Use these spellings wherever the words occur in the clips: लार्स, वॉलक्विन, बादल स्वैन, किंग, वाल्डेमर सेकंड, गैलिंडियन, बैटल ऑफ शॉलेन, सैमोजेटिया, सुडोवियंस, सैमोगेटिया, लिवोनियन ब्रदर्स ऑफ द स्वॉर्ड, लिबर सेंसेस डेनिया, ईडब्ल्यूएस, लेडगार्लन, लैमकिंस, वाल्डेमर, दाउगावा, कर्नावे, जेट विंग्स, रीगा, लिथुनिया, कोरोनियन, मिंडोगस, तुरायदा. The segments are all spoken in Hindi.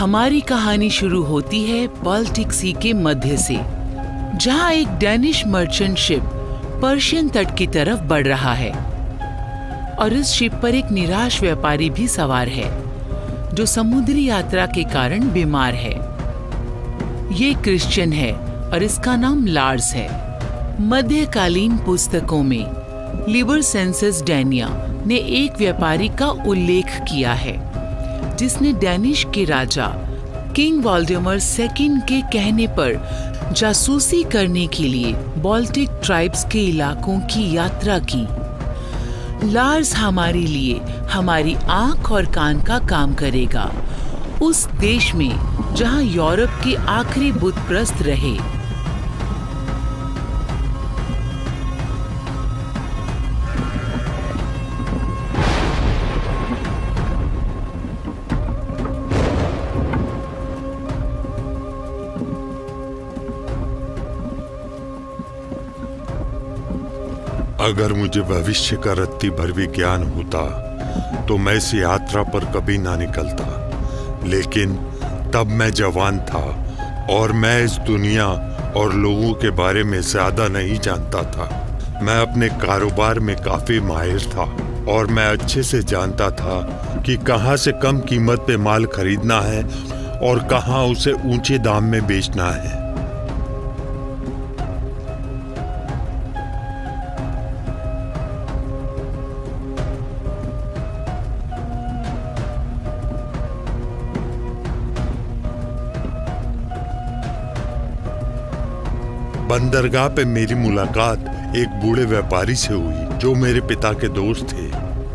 हमारी कहानी शुरू होती है बाल्टिक सी के मध्य से, जहां एक डेनिश मर्चेंट शिप पर्शियन तट की तरफ बढ़ रहा है और इस शिप पर एक निराश व्यापारी भी सवार है जो समुद्री यात्रा के कारण बीमार है। ये क्रिश्चियन है और इसका नाम लार्स है। मध्यकालीन पुस्तकों में लिबर सेंसेस डेनिया ने एक व्यापारी का उल्लेख किया है जिसने डेनिश के राजा किंग वाल्डेमर सेकंड के कहने पर जासूसी करने के लिए बाल्टिक ट्राइब्स के इलाकों की यात्रा की। लार्स हमारे लिए हमारी आंख और कान का काम करेगा उस देश में जहां यूरोप के आखिरी बुतप्रस्त रहे। अगर मुझे भविष्य का रत्ती भर भी ज्ञान होता तो मैं इस यात्रा पर कभी ना निकलता, लेकिन तब मैं जवान था और मैं इस दुनिया और लोगों के बारे में ज्यादा नहीं जानता था। मैं अपने कारोबार में काफी माहिर था और मैं अच्छे से जानता था कि कहाँ से कम कीमत पे माल खरीदना है और कहाँ उसे ऊंचे दाम में बेचना है। बंदरगाह पे मेरी मुलाकात एक बूढ़े व्यापारी से हुई जो मेरे पिता के दोस्त थे।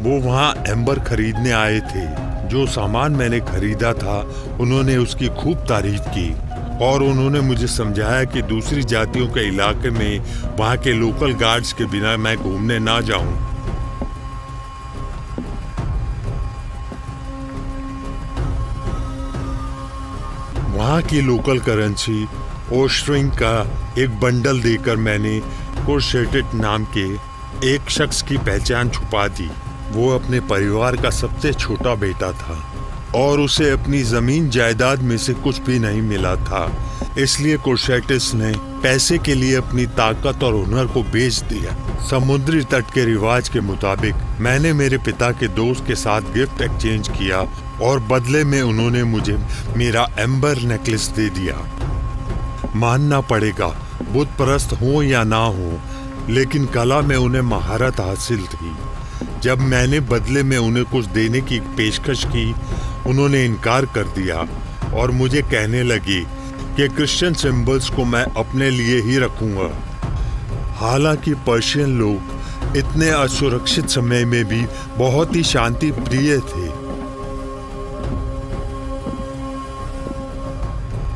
वो वहाँ एम्बर खरीदने आए थे। जो सामान मैंने खरीदा था उन्होंने उसकी खूब तारीफ की और उन्होंने मुझे समझाया कि दूसरी जातियों के इलाके में वहाँ के लोकल गार्ड्स के बिना मैं घूमने ना जाऊँ। वहाँ की लोकल करेंसी ओशरिंग का एक बंडल देकर मैंने कोर्शेटेट नाम के एक शख्स की पहचान छुपा दी। वो अपने परिवार का सबसे छोटा बेटा था और उसे अपनी जमीन जायदाद में से कुछ भी नहीं मिला था, इसलिए कोर्शेटेस ने पैसे के लिए अपनी ताकत और हुनर को बेच दिया। समुद्री तट के रिवाज के मुताबिक मैंने मेरे पिता के दोस्त के साथ गिफ्ट एक्सचेंज किया और बदले में उन्होंने मुझे मेरा एम्बर नेकलेस दे दिया। मानना पड़ेगा बुत परस्त हो या ना हो, लेकिन कला में उन्हें महारत हासिल थी। जब मैंने बदले में उन्हें कुछ देने की पेशकश की, उन्होंने इनकार कर दिया और मुझे कहने लगी कि क्रिश्चियन सिंबल्स को मैं अपने लिए ही रखूंगा। हालांकि पर्शियन लोग इतने असुरक्षित समय में भी बहुत ही शांति प्रिय थे।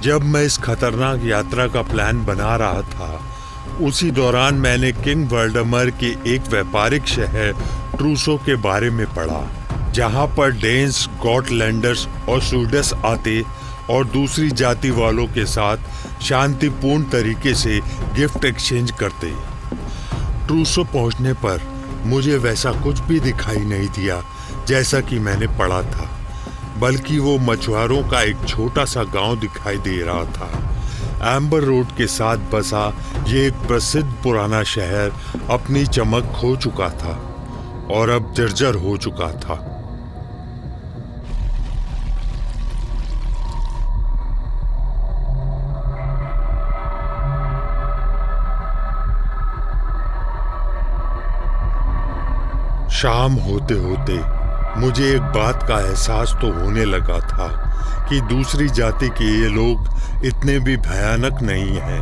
जब मैं इस खतरनाक यात्रा का प्लान बना रहा था, उसी दौरान मैंने किंग वाल्डेमर के एक व्यापारिक शहर ट्रुसो के बारे में पढ़ा, जहां पर डेन्स, गॉटलैंडर्स और सूडस आते और दूसरी जाति वालों के साथ शांतिपूर्ण तरीके से गिफ्ट एक्सचेंज करते। ट्रुसो पहुंचने पर मुझे वैसा कुछ भी दिखाई नहीं दिया जैसा कि मैंने पढ़ा था, बल्कि वो मछुआरों का एक छोटा सा गांव दिखाई दे रहा था। एम्बर रोड के साथ बसा ये एक प्रसिद्ध पुराना शहर अपनी चमक खो चुका था और अब जर्जर हो चुका था। शाम होते होते मुझे एक बात का एहसास तो होने लगा था कि दूसरी जाति के ये लोग इतने भी भयानक नहीं हैं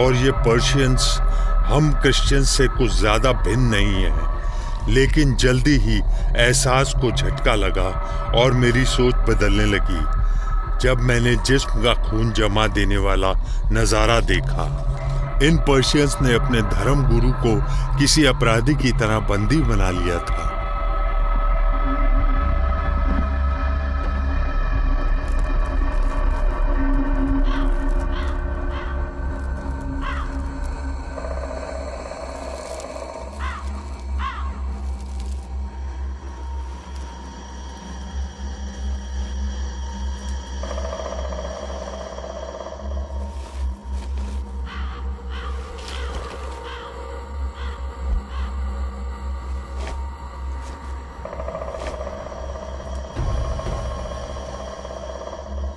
और ये पर्शियंस हम क्रिश्चियंस से कुछ ज़्यादा भिन्न नहीं हैं। लेकिन जल्दी ही एहसास को झटका लगा और मेरी सोच बदलने लगी जब मैंने जिस्म का खून जमा देने वाला नज़ारा देखा। इन पर्शियंस ने अपने धर्म गुरु को किसी अपराधी की तरह बंदी बना लिया था।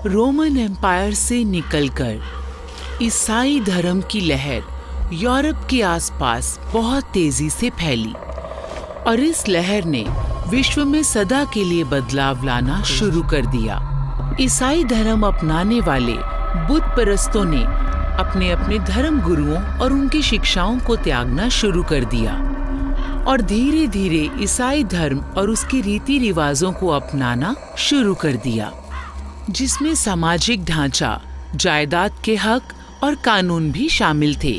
रोमन एम्पायर से निकलकर ईसाई धर्म की लहर यूरोप के आसपास बहुत तेजी से फैली और इस लहर ने विश्व में सदा के लिए बदलाव लाना शुरू कर दिया। ईसाई धर्म अपनाने वाले बुद्ध परस्तों ने अपने अपने धर्म गुरुओं और उनकी शिक्षाओं को त्यागना शुरू कर दिया और धीरे धीरे ईसाई धर्म और उसके रीति रिवाजों को अपनाना शुरू कर दिया, जिसमें सामाजिक ढांचा, जायदाद के हक और कानून भी शामिल थे।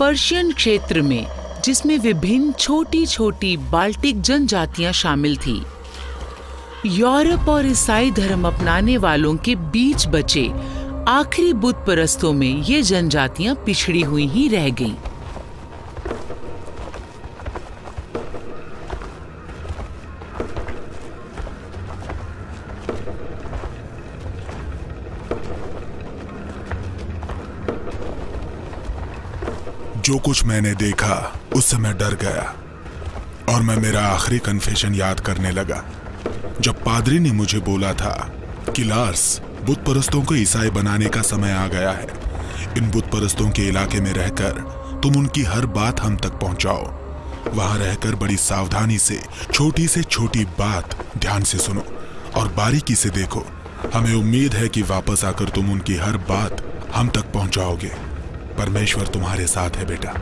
पर्शियन क्षेत्र में, जिसमें विभिन्न छोटी छोटी बाल्टिक जनजातियां शामिल थीं, यूरोप और ईसाई धर्म अपनाने वालों के बीच बचे आखिरी बुद्ध परस्तों में ये जनजातियां पिछड़ी हुई ही रह गईं। जो कुछ मैंने देखा उससे मैं डर गया और मैं मेरा आखिरी कन्फेशन याद करने लगा, जब पादरी ने मुझे बोला था कि लार्स, बुद्ध परस्तों को ईसाई बनाने का समय आ गया है। इन बुद्ध परस्तों के इलाके में रहकर तुम उनकी हर बात हम तक पहुंचाओ। वहां रहकर बड़ी सावधानी से छोटी बात ध्यान से सुनो और बारीकी से देखो। हमें उम्मीद है कि वापस आकर तुम उनकी हर बात हम तक पहुंचाओगे। परमेश्वर तुम्हारे साथ है बेटा।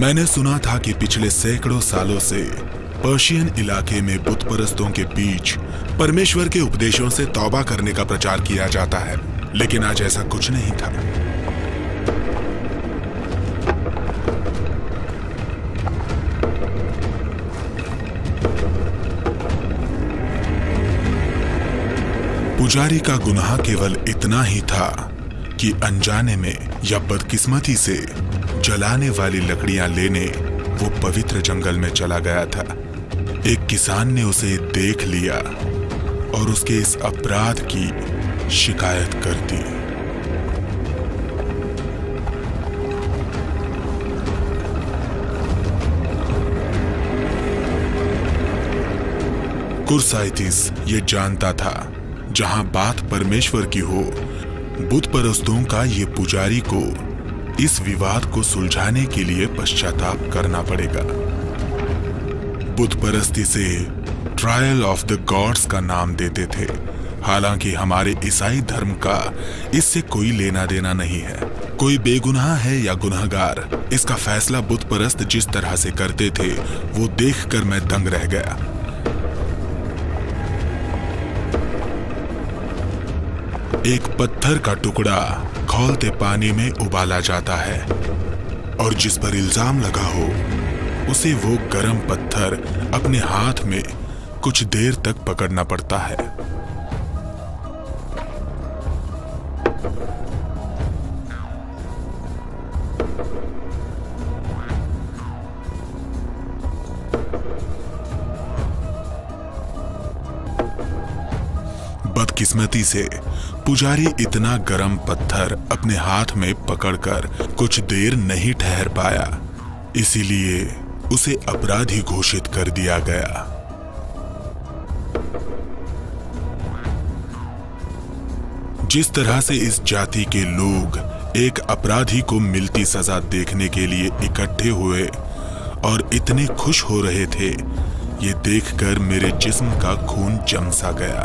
मैंने सुना था कि पिछले सैकड़ों सालों से पर्शियन इलाके में बुद्ध परस्तों के बीच परमेश्वर के उपदेशों से तौबा करने का प्रचार किया जाता है, लेकिन आज ऐसा कुछ नहीं था। पुजारी का गुनाह केवल इतना ही था कि अनजाने में या बदकिस्मती से जलाने वाली लकड़ियां लेने वो पवित्र जंगल में चला गया था। एक किसान ने उसे देख लिया और उसके इस अपराध की शिकायत कर दी। कुरसाइटिस ये जानता था, जहां बात परमेश्वर की हो, बुद्ध परस्तों का ये पुजारी को इस विवाद को सुलझाने के लिए पश्चाताप करना पड़ेगा। बुद्ध परस्ती से ट्रायल ऑफ द गॉड्स का नाम देते थे, हालांकि हमारे ईसाई धर्म का इससे कोई लेना देना नहीं है। कोई बेगुनाह है या गुनाहगार, इसका फैसला बुद्ध परस्त जिस तरह से करते थे वो देखकर मैं दंग रह गया। एक पत्थर का टुकड़ा खौलते पानी में उबाला जाता है और जिस पर इल्जाम लगा हो उसे वो गरम पत्थर अपने हाथ में कुछ देर तक पकड़ना पड़ता है। बदकिस्मती से पुजारी इतना गरम पत्थर अपने हाथ में पकड़कर कुछ देर नहीं ठहर पाया, इसीलिए उसे अपराधी घोषित कर दिया गया। जिस तरह से इस जाति के लोग एक अपराधी को मिलती सजा देखने के लिए इकट्ठे हुए और इतने खुश हो रहे थे, ये देखकर मेरे जिस्म का खून जम सा गया।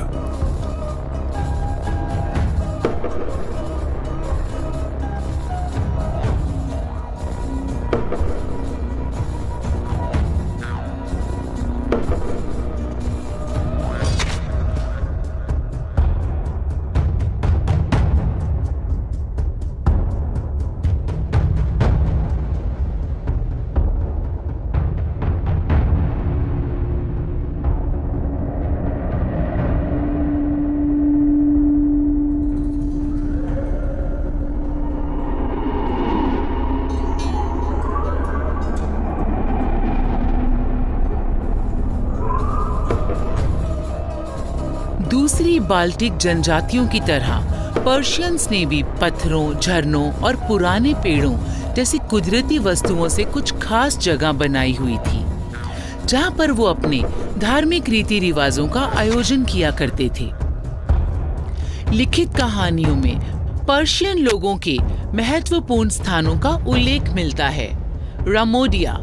दूसरी बाल्टिक जनजातियों की तरह पर्शियंस ने भी पत्थरों, झरनों और पुराने पेड़ों जैसी कुदरती वस्तुओं से कुछ खास जगह बनाई हुई थी, जहां पर वो अपने धार्मिक रीति रिवाजों का आयोजन किया करते थे। लिखित कहानियों में पर्शियन लोगों के महत्वपूर्ण स्थानों का उल्लेख मिलता है। रामोडिया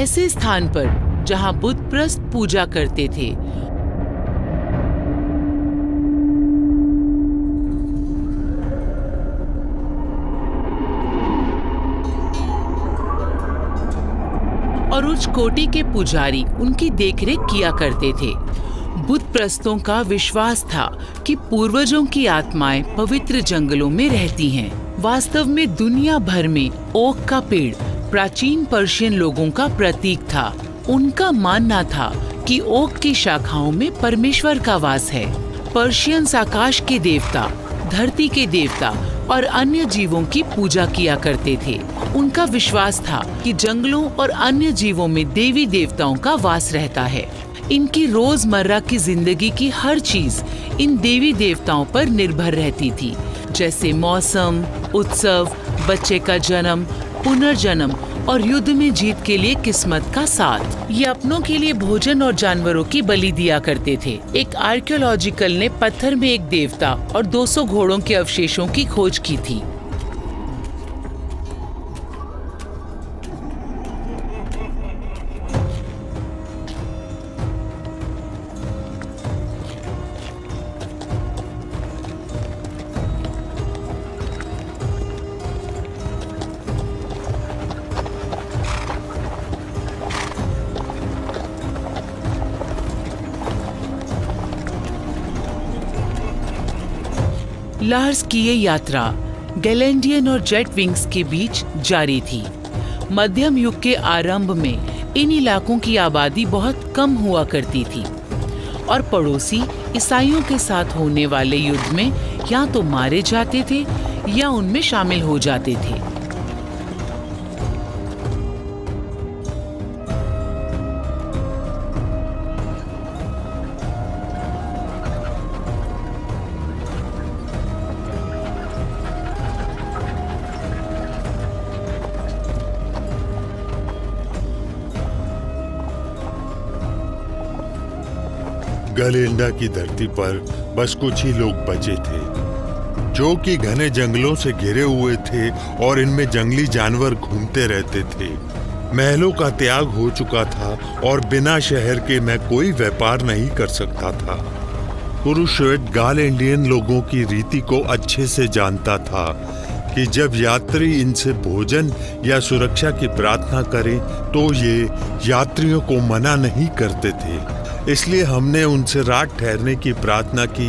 ऐसे स्थान पर जहां बुद्ध प्रस्त पूजा करते थे, और उच्च कोटि के पुजारी उनकी देखरेख किया करते थे। बुद्ध प्रस्तों का विश्वास था कि पूर्वजों की आत्माएं पवित्र जंगलों में रहती हैं। वास्तव में दुनिया भर में ओक का पेड़ प्राचीन पर्शियन लोगों का प्रतीक था। उनका मानना था कि ओक की शाखाओं में परमेश्वर का वास है। पर्शियंस आकाश के देवता, धरती के देवता और अन्य जीवों की पूजा किया करते थे। उनका विश्वास था कि जंगलों और अन्य जीवों में देवी देवताओं का वास रहता है। इनकी रोजमर्रा की जिंदगी की हर चीज इन देवी देवताओं पर निर्भर रहती थी, जैसे मौसम, उत्सव, बच्चे का जन्म, पुनर्जन्म और युद्ध में जीत के लिए किस्मत का साथ। ये अपनों के लिए भोजन और जानवरों की बलि दिया करते थे। एक आर्कियोलॉजिकल ने पत्थर में एक देवता और 200 घोड़ों के अवशेषों की खोज की थी। लार्स की ये यात्रा गैलिंडियन और जेट विंग्स के बीच जारी थी। मध्यम युग के आरंभ में इन इलाकों की आबादी बहुत कम हुआ करती थी और पड़ोसी ईसाइयों के साथ होने वाले युद्ध में या तो मारे जाते थे या उनमें शामिल हो जाते थे। गैलिंडिया की धरती पर बस कुछ ही लोग बचे थे, जो कि घने जंगलों से घिरे हुए थे और इनमें जंगली जानवर घूमते रहते थे। महलों का त्याग हो चुका था और बिना शहर के मैं कोई व्यापार नहीं कर सकता था। कोर्शेटेट गैलिंडियन लोगों की रीति को अच्छे से जानता था कि जब यात्री इनसे भोजन या सुरक्षा की प्रार्थना करें तो ये यात्रियों को मना नहीं करते थे। इसलिए हमने उनसे रात ठहरने की प्रार्थना की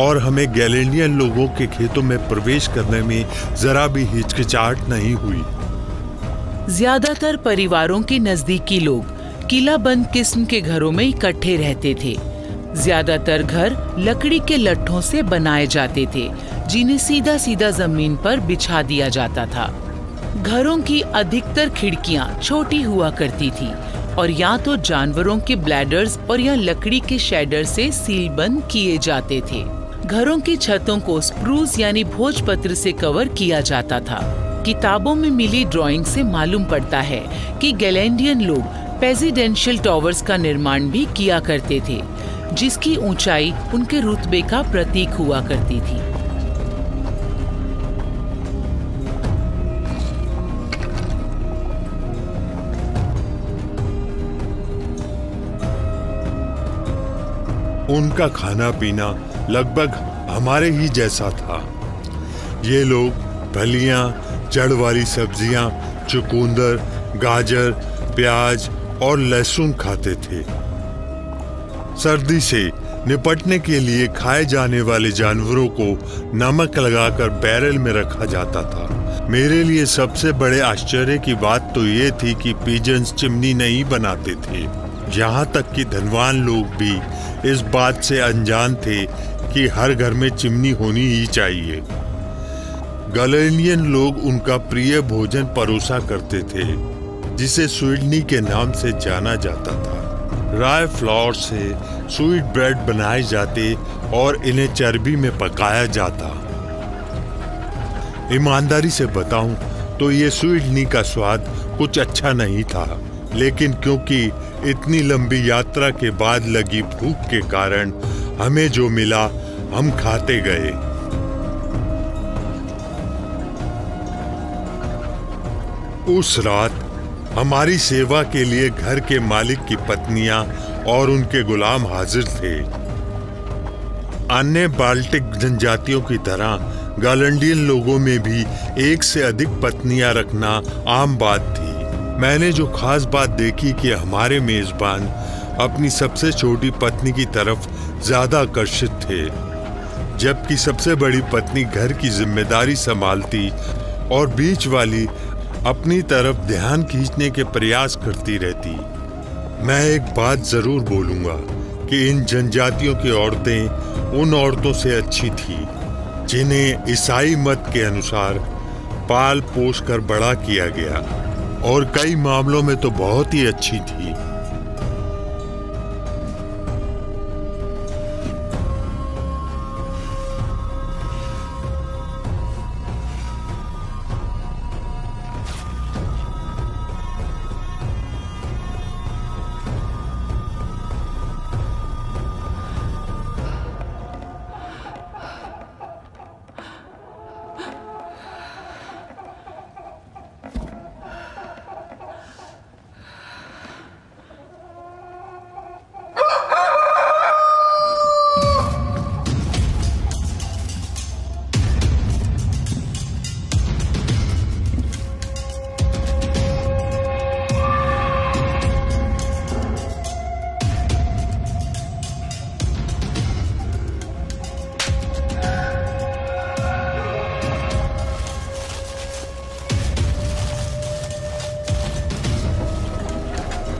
और हमें गैलिंडियन लोगों के खेतों में प्रवेश करने में जरा भी हिचकिचाहट नहीं हुई। ज्यादातर परिवारों के नजदीकी लोग किलाबंद किस्म के घरों में इकट्ठे रहते थे। ज्यादातर घर लकड़ी के लट्ठों से बनाए जाते थे, जिन्हें सीधा सीधा जमीन पर बिछा दिया जाता था। घरों की अधिकतर खिड़कियां छोटी हुआ करती थी और या तो जानवरों के ब्लैडर्स और या लकड़ी के शैडर से सील बंद किए जाते थे। घरों की छतों को स्प्रूस यानी भोजपत्र से कवर किया जाता था। किताबों में मिली ड्राइंग से मालूम पड़ता है कि गैलिंडियन लोग पेजिडेंशियल टॉवर्स का निर्माण भी किया करते थे, जिसकी ऊंचाई उनके रुतबे का प्रतीक हुआ करती थी। उनका खाना पीना लगभग हमारे ही जैसा था। ये लोग फलियाँ, जड़ वाली सब्जियाँ, चुकंदर, गाजर, प्याज और लहसुन खाते थे। सर्दी से निपटने के लिए खाए जाने वाले जानवरों को नमक लगाकर बैरल में रखा जाता था। मेरे लिए सबसे बड़े आश्चर्य की बात तो ये थी कि पिजन्स चिमनी नहीं बनाते थे। यहाँ तक कि धनवान लोग भी इस बात से अनजान थे कि हर घर में चिमनी होनी ही चाहिए। गैलिंडियन लोग उनका प्रिय भोजन परोसा करते थे, जिसे स्वीडनी के नाम से जाना जाता था। राय फ्लावर से स्वीट ब्रेड बनाए जाते और इन्हें चर्बी में पकाया जाता। ईमानदारी से बताऊं तो ये स्वीडनी का स्वाद कुछ अच्छा नहीं था, लेकिन क्योंकि इतनी लंबी यात्रा के बाद लगी भूख के कारण हमें जो मिला हम खाते गए। उस रात हमारी सेवा के लिए घर के मालिक की पत्नियां और उनके गुलाम हाजिर थे। अन्य बाल्टिक जनजातियों की तरह गैलिंडियन लोगों में भी एक से अधिक पत्नियां रखना आम बात थी। मैंने जो खास बात देखी कि हमारे मेजबान अपनी सबसे छोटी पत्नी की तरफ ज्यादा आकर्षित थे, जबकि सबसे बड़ी पत्नी घर की जिम्मेदारी संभालती और बीच वाली अपनी तरफ ध्यान खींचने के प्रयास करती रहती। मैं एक बात जरूर बोलूँगा कि इन जनजातियों की औरतें उन औरतों से अच्छी थीं जिन्हें ईसाई मत के अनुसार पाल पोष कर बड़ा किया गया, और कई मामलों में तो बहुत ही अच्छी थी।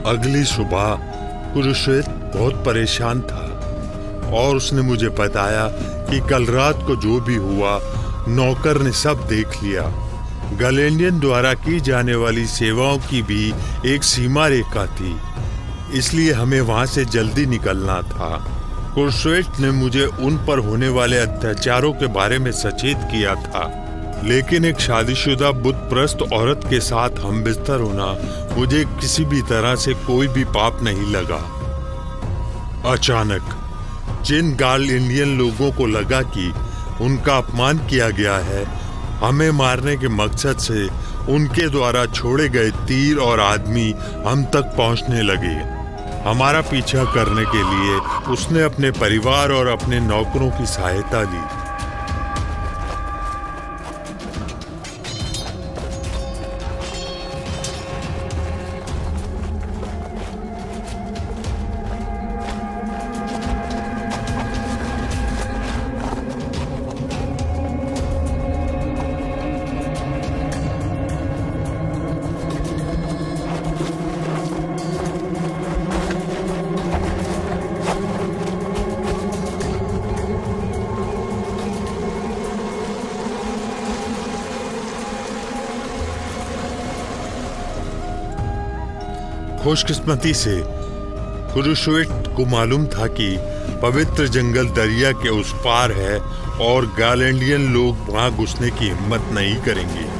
अगली सुबह कोर्शेटेट बहुत परेशान था और उसने मुझे बताया कि कल रात को जो भी हुआ नौकर ने सब देख लिया। गैलिंडियन द्वारा की जाने वाली सेवाओं की भी एक सीमा रेखा थी, इसलिए हमें वहां से जल्दी निकलना था। कोर्शेटेट ने मुझे उन पर होने वाले अत्याचारों के बारे में सचेत किया था, लेकिन एक शादीशुदा बुतप्रस्त औरत के साथ हम बिस्तर होना मुझे किसी भी तरह से कोई भी पाप नहीं लगा। अचानक जिन गैलिंडियन लोगों को लगा कि उनका अपमान किया गया है, हमें मारने के मकसद से उनके द्वारा छोड़े गए तीर और आदमी हम तक पहुंचने लगे। हमारा पीछा करने के लिए उसने अपने परिवार और अपने नौकरों की सहायता ली। खुशकिस्मती से कोर्शेटेट को मालूम था कि पवित्र जंगल दरिया के उस पार है और गैलिंडियन लोग वहां घुसने की हिम्मत नहीं करेंगे।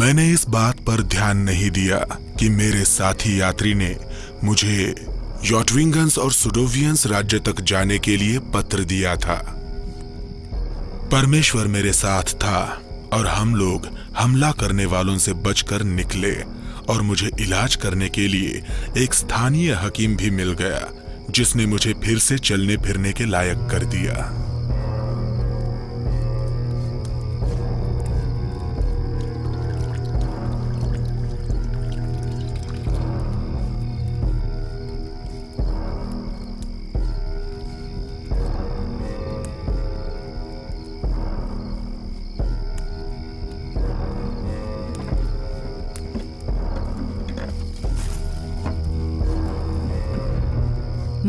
मैंने इस बात पर ध्यान नहीं दिया कि मेरे साथी यात्री ने मुझे योटविंग्स और सुडोवियंस राज्य तक जाने के लिए पत्र दिया था। परमेश्वर मेरे साथ था और हम लोग हमला करने वालों से बचकर निकले और मुझे इलाज करने के लिए एक स्थानीय हकीम भी मिल गया जिसने मुझे फिर से चलने फिरने के लायक कर दिया।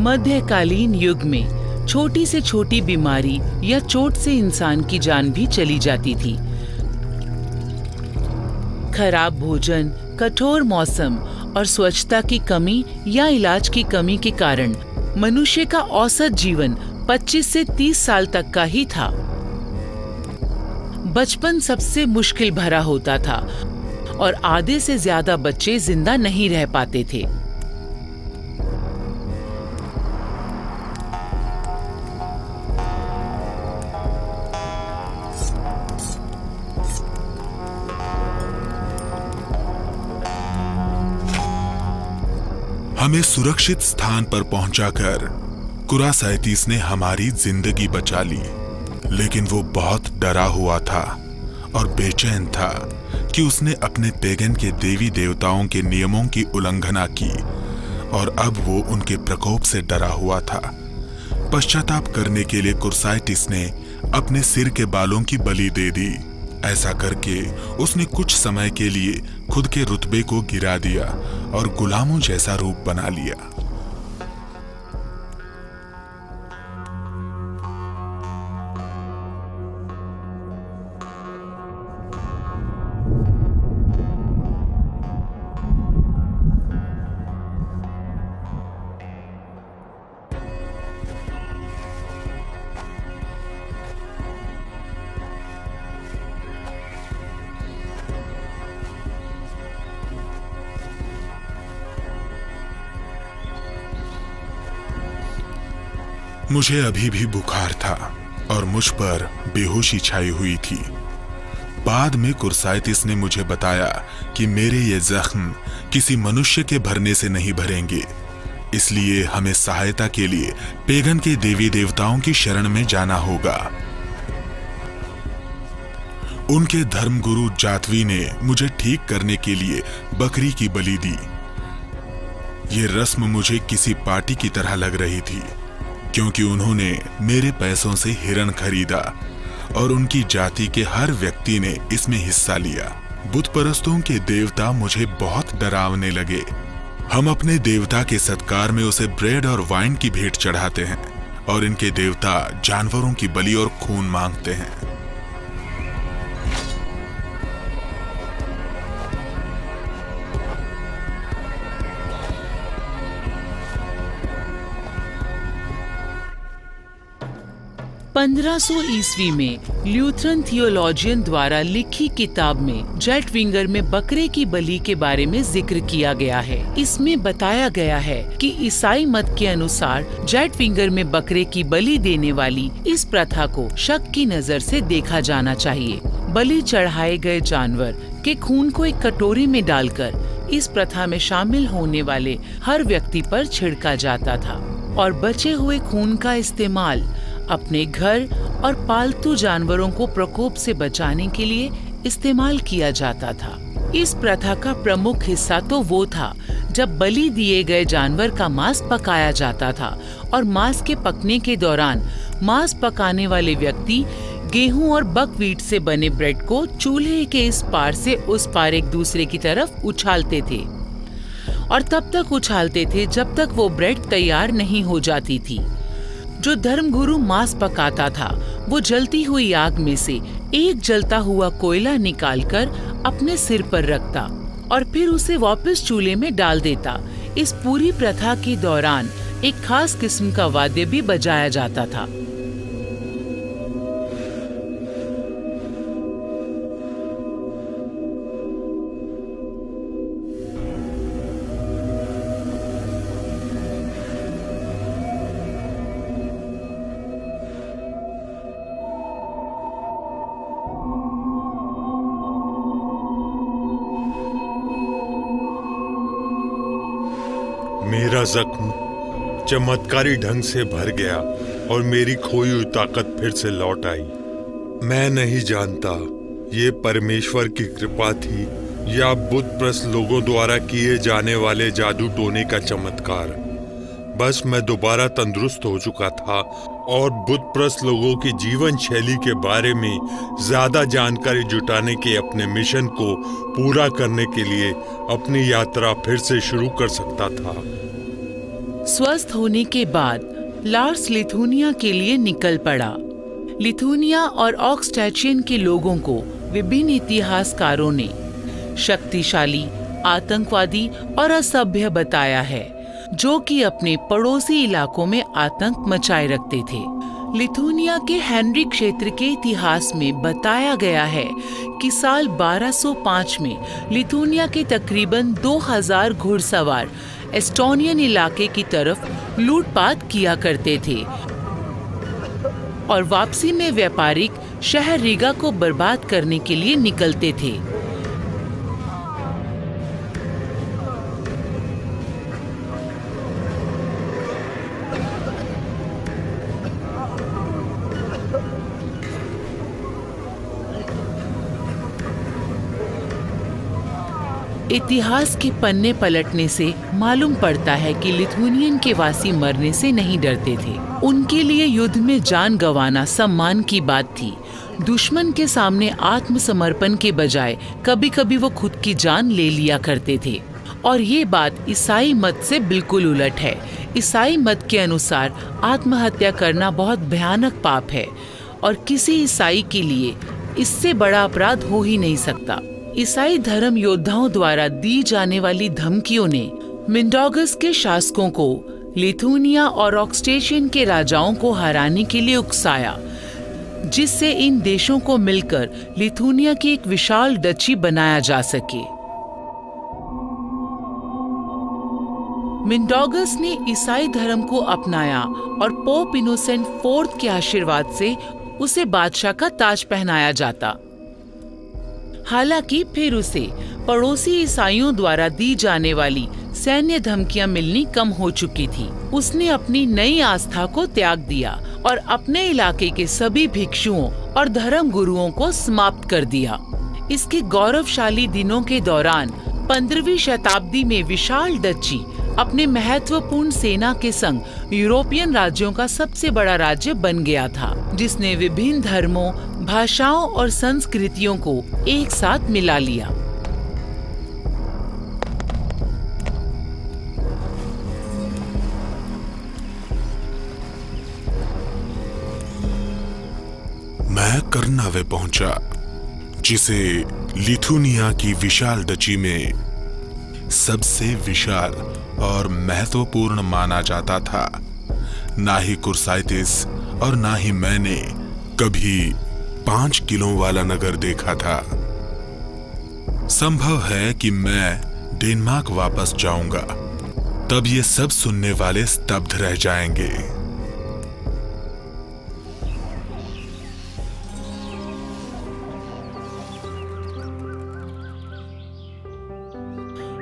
मध्यकालीन युग में छोटी से छोटी बीमारी या चोट से इंसान की जान भी चली जाती थी। खराब भोजन, कठोर मौसम और स्वच्छता की कमी या इलाज की कमी के कारण मनुष्य का औसत जीवन 25 से 30 साल तक का ही था। बचपन सबसे मुश्किल भरा होता था और आधे से ज्यादा बच्चे जिंदा नहीं रह पाते थे। हमें सुरक्षित स्थान पर पहुंचाकर कुरासाइटिस ने हमारी जिंदगी बचा ली, लेकिन वो बहुत डरा हुआ था और बेचैन था कि उसने अपने पेगन के देवी देवताओं के नियमों की उल्लंघना की और अब वो उनके प्रकोप से डरा हुआ था। पश्चाताप करने के लिए कुरासाइटिस ने अपने सिर के बालों की बलि दे दी। ऐसा करके उसने कुछ समय के लिए खुद के रुतबे को गिरा दिया और गुलामों जैसा रूप बना लिया। मुझे अभी भी बुखार था और मुझ पर बेहोशी छाई हुई थी। बाद में कुरासाइटिस ने मुझे बताया कि मेरे ये जख्म किसी मनुष्य के भरने से नहीं भरेंगे, इसलिए हमें सहायता के लिए पेगन के देवी देवताओं की शरण में जाना होगा। उनके धर्मगुरु जातवी ने मुझे ठीक करने के लिए बकरी की बलि दी। ये रस्म मुझे किसी पार्टी की तरह लग रही थी क्योंकि उन्होंने मेरे पैसों से हिरण खरीदा और उनकी जाति के हर व्यक्ति ने इसमें हिस्सा लिया। बुत परस्तों के देवता मुझे बहुत डरावने लगे। हम अपने देवता के सत्कार में उसे ब्रेड और वाइन की भेंट चढ़ाते हैं और इनके देवता जानवरों की बलि और खून मांगते हैं। पंद्रह सौ ईस्वी में ल्यूथरन थियोलॉजियन द्वारा लिखी किताब में जेट विंगर में बकरे की बलि के बारे में जिक्र किया गया है। इसमें बताया गया है कि ईसाई मत के अनुसार जेट विंगर में बकरे की बलि देने वाली इस प्रथा को शक की नजर से देखा जाना चाहिए। बलि चढ़ाए गए जानवर के खून को एक कटोरे में डालकर इस प्रथा में शामिल होने वाले हर व्यक्ति पर छिड़का जाता था और बचे हुए खून का इस्तेमाल अपने घर और पालतू जानवरों को प्रकोप से बचाने के लिए इस्तेमाल किया जाता था। इस प्रथा का प्रमुख हिस्सा तो वो था जब बलि दिए गए जानवर का मांस पकाया जाता था और मांस के पकने के दौरान मांस पकाने वाले व्यक्ति गेहूं और बकव्हीट से बने ब्रेड को चूल्हे के इस पार से उस पार एक दूसरे की तरफ उछालते थे और तब तक उछालते थे जब तक वो ब्रेड तैयार नहीं हो जाती थी। जो धर्मगुरु मांस पकाता था वो जलती हुई आग में से एक जलता हुआ कोयला निकालकर अपने सिर पर रखता और फिर उसे वापस चूल्हे में डाल देता। इस पूरी प्रथा के दौरान एक खास किस्म का वाद्य भी बजाया जाता था। मेरा जख्म चमत्कारी ढंग से भर गया और मेरी खोई हुई ताकत फिर से लौट आई। मैं नहीं जानता ये परमेश्वर की कृपा थी या बुद्ध प्रस्त लोगों द्वारा किए जाने वाले जादू टोने का चमत्कार। बस मैं दोबारा तंदुरुस्त हो चुका था और बुद्ध प्रस्त लोगों की जीवन शैली के बारे में ज्यादा जानकारी जुटाने के अपने मिशन को पूरा करने के लिए अपनी यात्रा फिर से शुरू कर सकता था। स्वस्थ होने के बाद लार्स लिथुनिया के लिए निकल पड़ा। लिथुनिया और ऑक्सटैचियन के लोगों को विभिन्न इतिहासकारों ने शक्तिशाली, आतंकवादी और असभ्य बताया है, जो कि अपने पड़ोसी इलाकों में आतंक मचाए रखते थे। लिथुनिया के हैनरिक क्षेत्र के इतिहास में बताया गया है कि साल 1205 में लिथुनिया के तकरीबन 2000 घुड़सवार एस्टोनियन इलाके की तरफ लूटपाट किया करते थे और वापसी में व्यापारिक शहर रीगा को बर्बाद करने के लिए निकलते थे। इतिहास के पन्ने पलटने से मालूम पड़ता है कि लिथुनियन के वासी मरने से नहीं डरते थे। उनके लिए युद्ध में जान गंवाना सम्मान की बात थी। दुश्मन के सामने आत्मसमर्पण के बजाय कभी कभी वो खुद की जान ले लिया करते थे और ये बात ईसाई मत से बिल्कुल उलट है। ईसाई मत के अनुसार आत्महत्या करना बहुत भयानक पाप है और किसी ईसाई के लिए इससे बड़ा अपराध हो ही नहीं सकता। ईसाई धर्म योद्धाओं द्वारा दी जाने वाली धमकियों ने मिंडोगस के शासकों को लिथुनिया और ऑक्सटेशियन के राजाओं को हराने के लिए उकसाया, जिससे इन देशों को मिलकर लिथुनिया की एक विशाल डची बनाया जा सके। मिंडोगस ने ईसाई धर्म को अपनाया और पोप इनोसेंट IV के आशीर्वाद से उसे बादशाह का ताज पहनाया जाता। हालांकि फिर उसे पड़ोसी ईसाइयों द्वारा दी जाने वाली सैन्य धमकियां मिलनी कम हो चुकी थी। उसने अपनी नई आस्था को त्याग दिया और अपने इलाके के सभी भिक्षुओं और धर्म गुरुओं को समाप्त कर दिया। इसके गौरवशाली दिनों के दौरान 15वीं शताब्दी में विशाल डची अपने महत्वपूर्ण सेना के संग यूरोपियन राज्यों का सबसे बड़ा राज्य बन गया था, जिसने विभिन्न धर्मों, भाषाओं और संस्कृतियों को एक साथ मिला लिया। मैं कर्नावे पहुंचा, जिसे लिथुनिया की विशाल डची में सबसे विशाल और महत्वपूर्ण माना जाता था। ना ही कुर्साइटिस और ना ही मैंने कभी 5 किलों वाला नगर देखा था। संभव है कि मैं डेनमार्क वापस जाऊंगा, तब ये सब सुनने वाले स्तब्ध रह जाएंगे।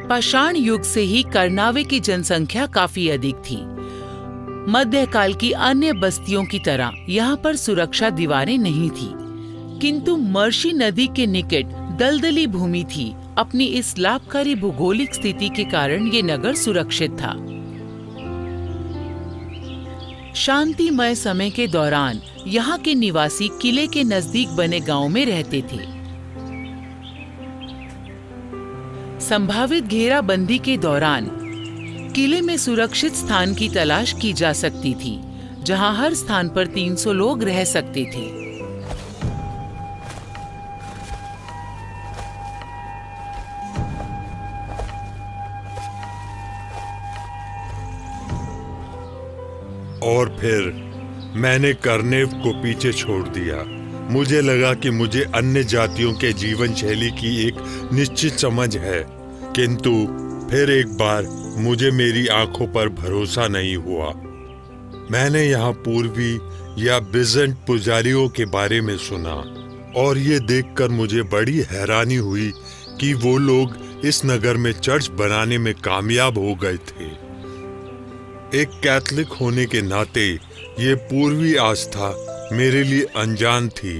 पाषाण युग से ही कर्नावे की जनसंख्या काफी अधिक थी। मध्यकाल की अन्य बस्तियों की तरह यहाँ पर सुरक्षा दीवारें नहीं थी, किंतु मर्शी नदी के निकट दलदली भूमि थी। अपनी इस लाभकारी भूगोलिक स्थिति के कारण ये नगर सुरक्षित था। शांतिमय समय के दौरान यहाँ के निवासी किले के नजदीक बने गांव में रहते थे। संभावित घेराबंदी के दौरान किले में सुरक्षित स्थान की तलाश की जा सकती थी, जहां हर स्थान पर 300 लोग रह सकते थे। और फिर मैंने कर्नेव को पीछे छोड़ दिया। मुझे लगा कि मुझे अन्य जातियों के जीवन शैली की एक निश्चित समझ है, किंतु फिर एक बार मुझे मेरी आंखों पर भरोसा नहीं हुआ। मैंने यहाँ पूर्वी या बिजेंट पुजारियों के बारे में सुना और ये देखकर मुझे बड़ी हैरानी हुई कि वो लोग इस नगर में चर्च बनाने में कामयाब हो गए थे। एक कैथोलिक होने के नाते ये पूर्वी आस्था मेरे लिए अनजान थी।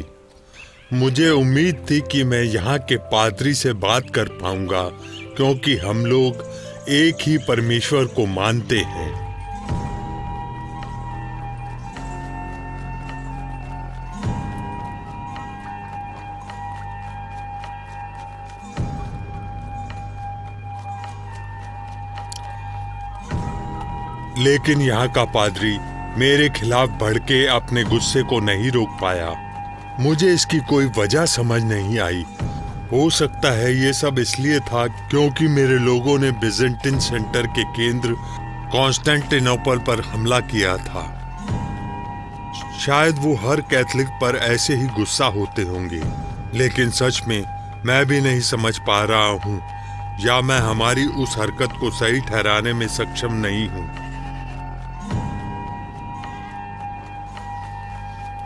मुझे उम्मीद थी कि मैं यहाँ के पादरी से बात कर पाऊंगा क्योंकि हम लोग एक ही परमेश्वर को मानते हैं। लेकिन यहाँ का पादरी मेरे खिलाफ भड़के अपने गुस्से को नहीं रोक पाया। मुझे इसकी कोई वजह समझ नहीं आई। हो सकता है ये सब इसलिए था क्योंकि मेरे लोगों ने बिजेंटिन सेंटर के केंद्र कॉन्स्टेंटिनोपल पर हमला किया था। शायद वो हर कैथोलिक पर ऐसे ही गुस्सा होते होंगे, लेकिन सच में मैं भी नहीं समझ पा रहा हूँ या मैं हमारी उस हरकत को सही ठहराने में सक्षम नहीं हूँ।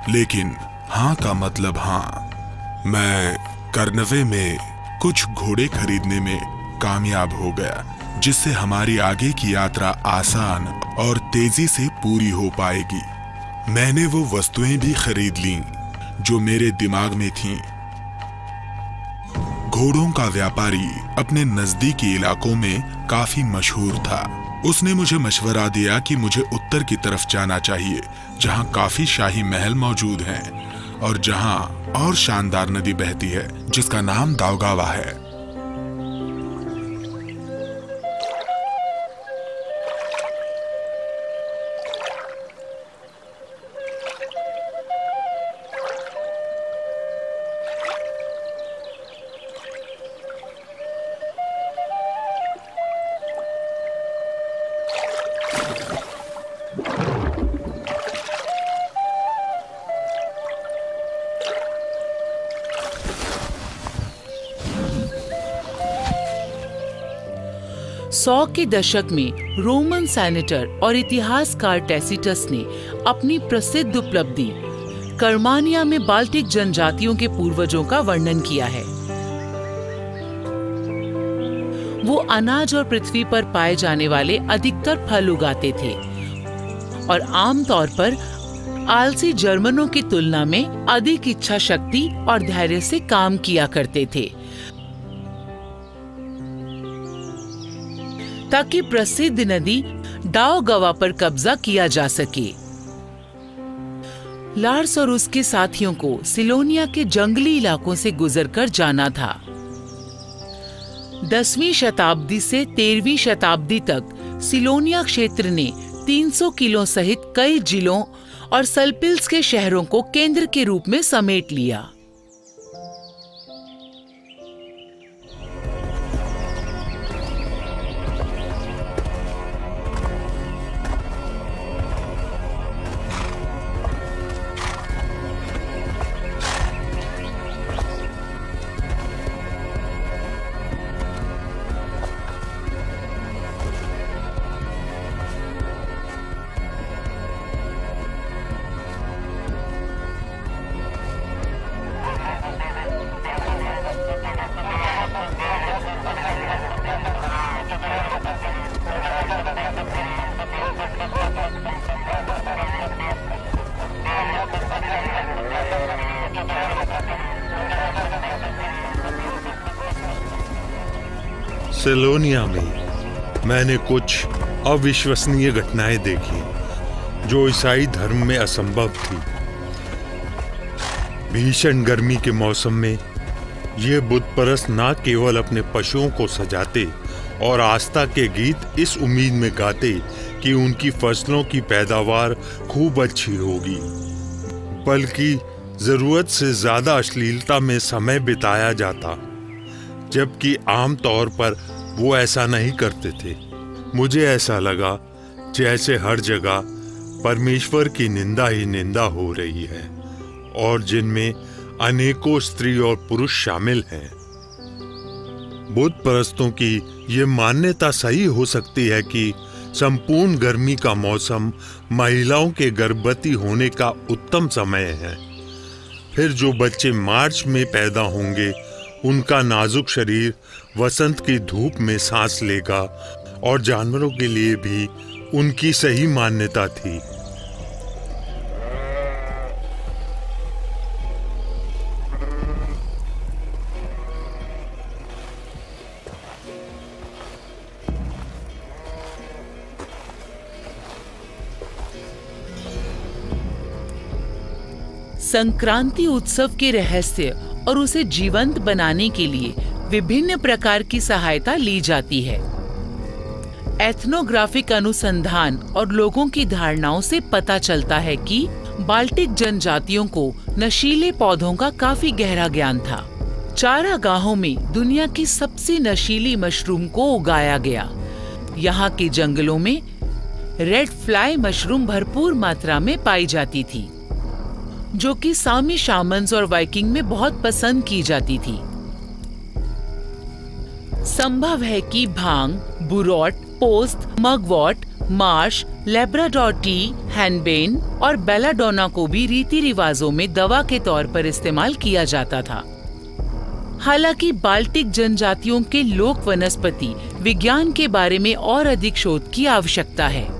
लेकिन हाँ का मतलब हाँ, मैं कर्नावे में कुछ घोड़े खरीदने में कामयाब हो गया जिससे हमारी आगे की यात्रा आसान और तेजी से पूरी हो पाएगी। मैंने वो वस्तुएं भी खरीद लीं जो मेरे दिमाग में थीं। घोड़ों का व्यापारी अपने नजदीकी इलाकों में काफी मशहूर था। उसने मुझे मशवरा दिया कि मुझे उत्तर की तरफ जाना चाहिए जहां काफी शाही महल मौजूद हैं और जहां और शानदार नदी बहती है जिसका नाम दाउगावा है। सौ के दशक में रोमन सैनेटर और इतिहासकार टैसिटस ने अपनी प्रसिद्ध उपलब्धि कर्मानिया में बाल्टिक जनजातियों के पूर्वजों का वर्णन किया है। वो अनाज और पृथ्वी पर पाए जाने वाले अधिकतर फल उगाते थे और आमतौर पर आलसी जर्मनों की तुलना में अधिक इच्छा शक्ति और धैर्य से काम किया करते थे ताकि प्रसिद्ध नदी दाउगावा पर कब्जा किया जा सके। लार्स और उसके साथियों को सेलोनिया के जंगली इलाकों से गुजरकर जाना था। 10वीं शताब्दी से 13वीं शताब्दी तक सेलोनिया क्षेत्र ने 300 किलों सहित कई जिलों और सल्पिल्स के शहरों को केंद्र के रूप में समेट लिया। सेलोनिया में मैंने कुछ अविश्वसनीय घटनाएं देखी जो ईसाई धर्म में असंभव थी। भीषण गर्मी के मौसम में ये बुतपरस्त न केवल अपने पशुओं को सजाते और आस्था के गीत इस उम्मीद में गाते कि उनकी फसलों की पैदावार खूब अच्छी होगी, बल्कि जरूरत से ज्यादा अश्लीलता में समय बिताया जाता, जबकि आम तौर पर वो ऐसा नहीं करते थे। मुझे ऐसा लगा जैसे हर जगह परमेश्वर की निंदा ही निंदा हो रही है और जिनमें अनेकों स्त्री और पुरुष शामिल हैं। बुद्ध परस्तों की ये मान्यता सही हो सकती है कि संपूर्ण गर्मी का मौसम महिलाओं के गर्भवती होने का उत्तम समय है। फिर जो बच्चे मार्च में पैदा होंगे उनका नाजुक शरीर वसंत की धूप में सांस लेगा और जानवरों के लिए भी उनकी सही मान्यता थी। संक्रांति उत्सव के रहस्य और उसे जीवंत बनाने के लिए विभिन्न प्रकार की सहायता ली जाती है। एथनोग्राफिक अनुसंधान और लोगों की धारणाओं से पता चलता है कि बाल्टिक जनजातियों को नशीले पौधों का काफी गहरा ज्ञान था। चारागाहों में दुनिया की सबसे नशीली मशरूम को उगाया गया। यहाँ के जंगलों में रेड फ्लाई मशरूम भरपूर मात्रा में पाई जाती थी, जो कि सामी शामन्स और वाइकिंग में बहुत पसंद की जाती थी। संभव है कि भांग, बुरोट, पोस्त, mugwort, marsh, Labrador tea, henbane और बेलाडोना को भी रीति रिवाजों में दवा के तौर पर इस्तेमाल किया जाता था। हालांकि बाल्टिक जनजातियों के लोक वनस्पति विज्ञान के बारे में और अधिक शोध की आवश्यकता है।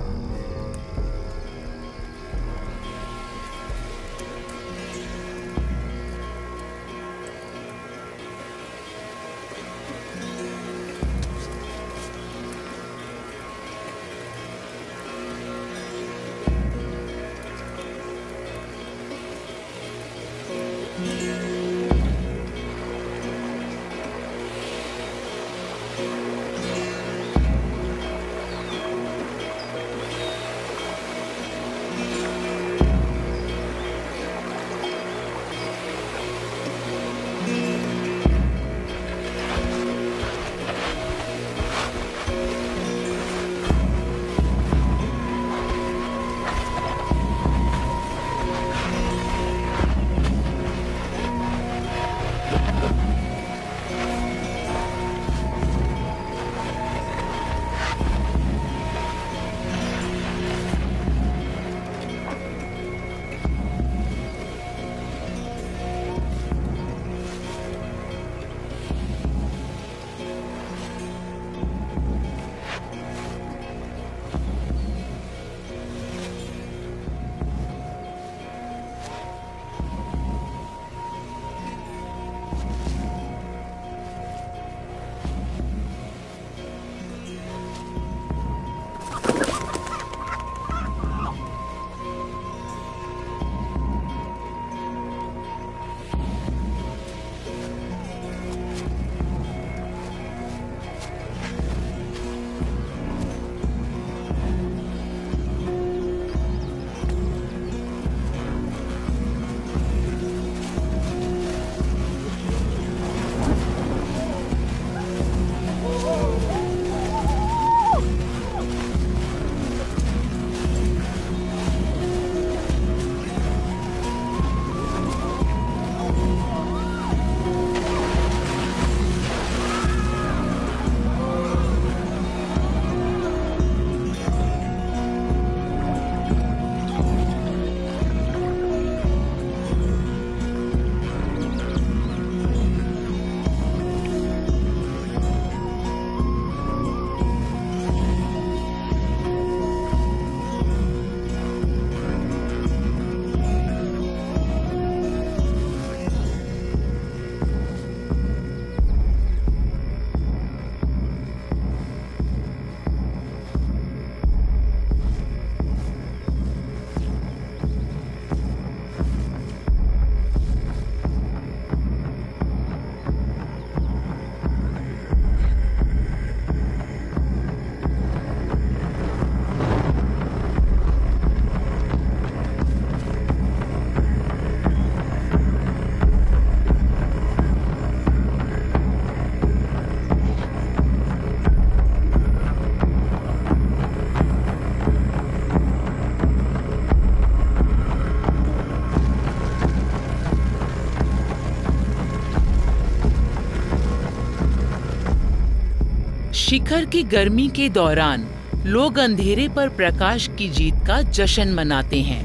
शिखर की गर्मी के दौरान लोग अंधेरे पर प्रकाश की जीत का जश्न मनाते हैं।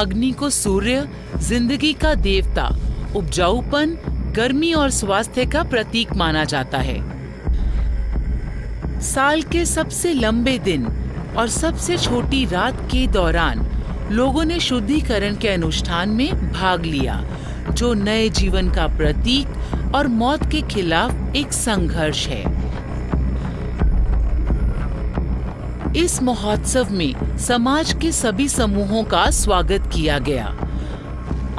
अग्नि को सूर्य, जिंदगी का देवता, उपजाऊपन, गर्मी और स्वास्थ्य का प्रतीक माना जाता है। साल के सबसे लंबे दिन और सबसे छोटी रात के दौरान लोगों ने शुद्धिकरण के अनुष्ठान में भाग लिया, जो नए जीवन का प्रतीक और मौत के खिलाफ एक संघर्ष है। इस महोत्सव में समाज के सभी समूहों का स्वागत किया गया।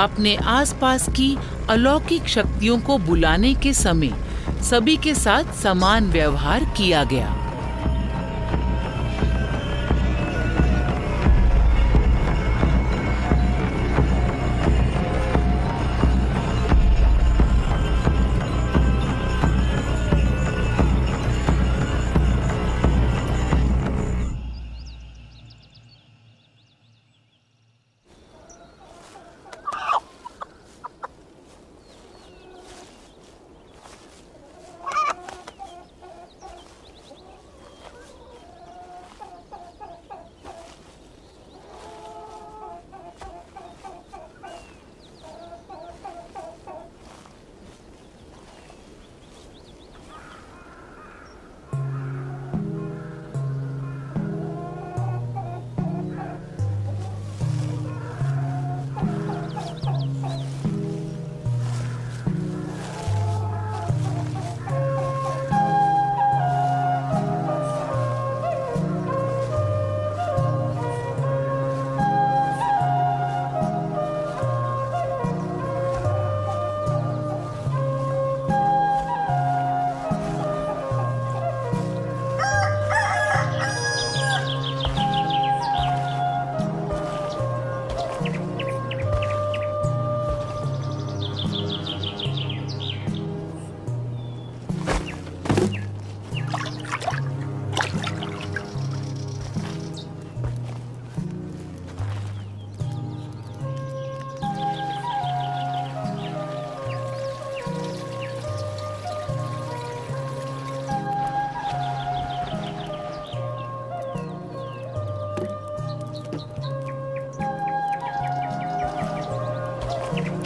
अपने आसपास की अलौकिक शक्तियों को बुलाने के समय सभी के साथ समान व्यवहार किया गया।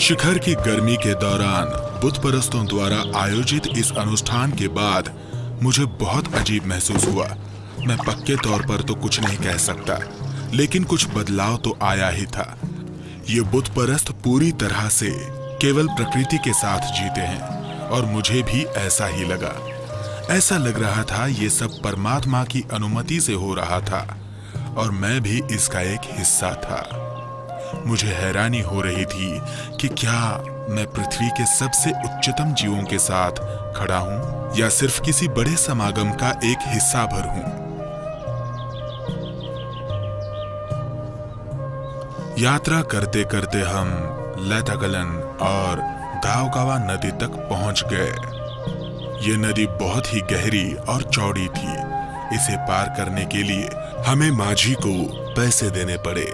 शिखर की गर्मी के दौरान बुद्ध परस्तों द्वारा आयोजित इस अनुष्ठान के बाद मुझे बहुत अजीब महसूस हुआ। मैं पक्के तौर पर तो कुछ नहीं कह सकता, लेकिन कुछ बदलाव तो आया ही था। ये बुद्ध परस्त पूरी तरह से केवल प्रकृति के साथ जीते हैं और मुझे भी ऐसा ही लगा। ऐसा लग रहा था ये सब परमात्मा की अनुमति से हो रहा था और मैं भी इसका एक हिस्सा था। मुझे हैरानी हो रही थी कि क्या मैं पृथ्वी के सबसे उच्चतम जीवों के साथ खड़ा हूं या सिर्फ किसी बड़े समागम का एक हिस्सा भर हूं। यात्रा करते करते हम लताकलन और दाउगावा नदी तक पहुंच गए। ये नदी बहुत ही गहरी और चौड़ी थी। इसे पार करने के लिए हमें माझी को पैसे देने पड़े।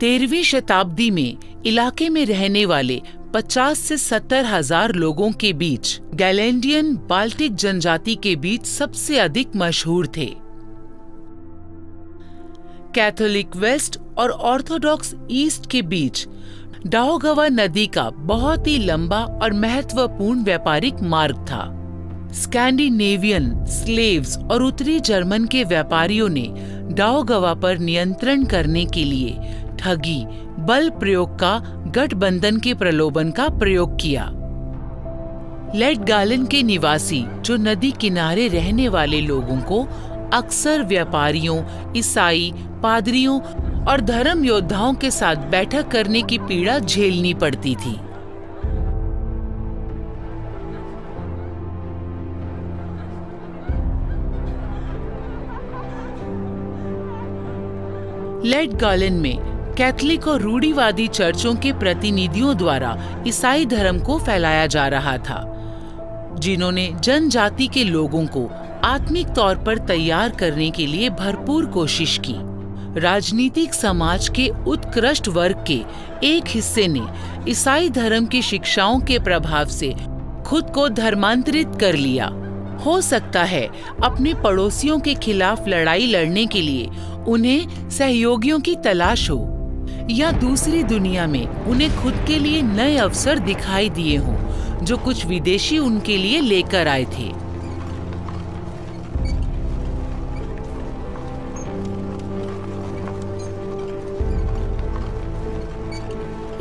तेरहवीं शताब्दी में इलाके में रहने वाले 50 से 70 हजार लोगों के बीच गैलिंडियन बाल्टिक जनजाति के बीच सबसे अधिक मशहूर थे। कैथोलिक वेस्ट और ऑर्थोडॉक्स ईस्ट के बीच दाउगावा नदी का बहुत ही लंबा और महत्वपूर्ण व्यापारिक मार्ग था। स्कैंडिनेवियन स्लेव्स और उत्तरी जर्मन के व्यापारियों ने दाउगावा पर नियंत्रण करने के लिए ठगी, बल प्रयोग का गठबंधन के प्रलोभन का प्रयोग किया। लेडगार्लन के निवासी जो नदी किनारे रहने वाले लोगों को अक्सर व्यापारियों, ईसाई, पादरियों और धर्म योद्धाओं के साथ बैठक करने की पीड़ा झेलनी पड़ती थी। लेडगार्लन में कैथलिक और रूढ़ीवादी चर्चों के प्रतिनिधियों द्वारा ईसाई धर्म को फैलाया जा रहा था, जिन्होंने जनजाति के लोगों को आत्मिक तौर पर तैयार करने के लिए भरपूर कोशिश की। राजनीतिक समाज के उत्कृष्ट वर्ग के एक हिस्से ने ईसाई धर्म की शिक्षाओं के प्रभाव से खुद को धर्मांतरित कर लिया। हो सकता है अपने पड़ोसियों के खिलाफ लड़ाई लड़ने के लिए उन्हें सहयोगियों की तलाश हो या दूसरी दुनिया में उन्हें खुद के लिए नए अवसर दिखाई दिए हों, जो कुछ विदेशी उनके लिए लेकर आए थे।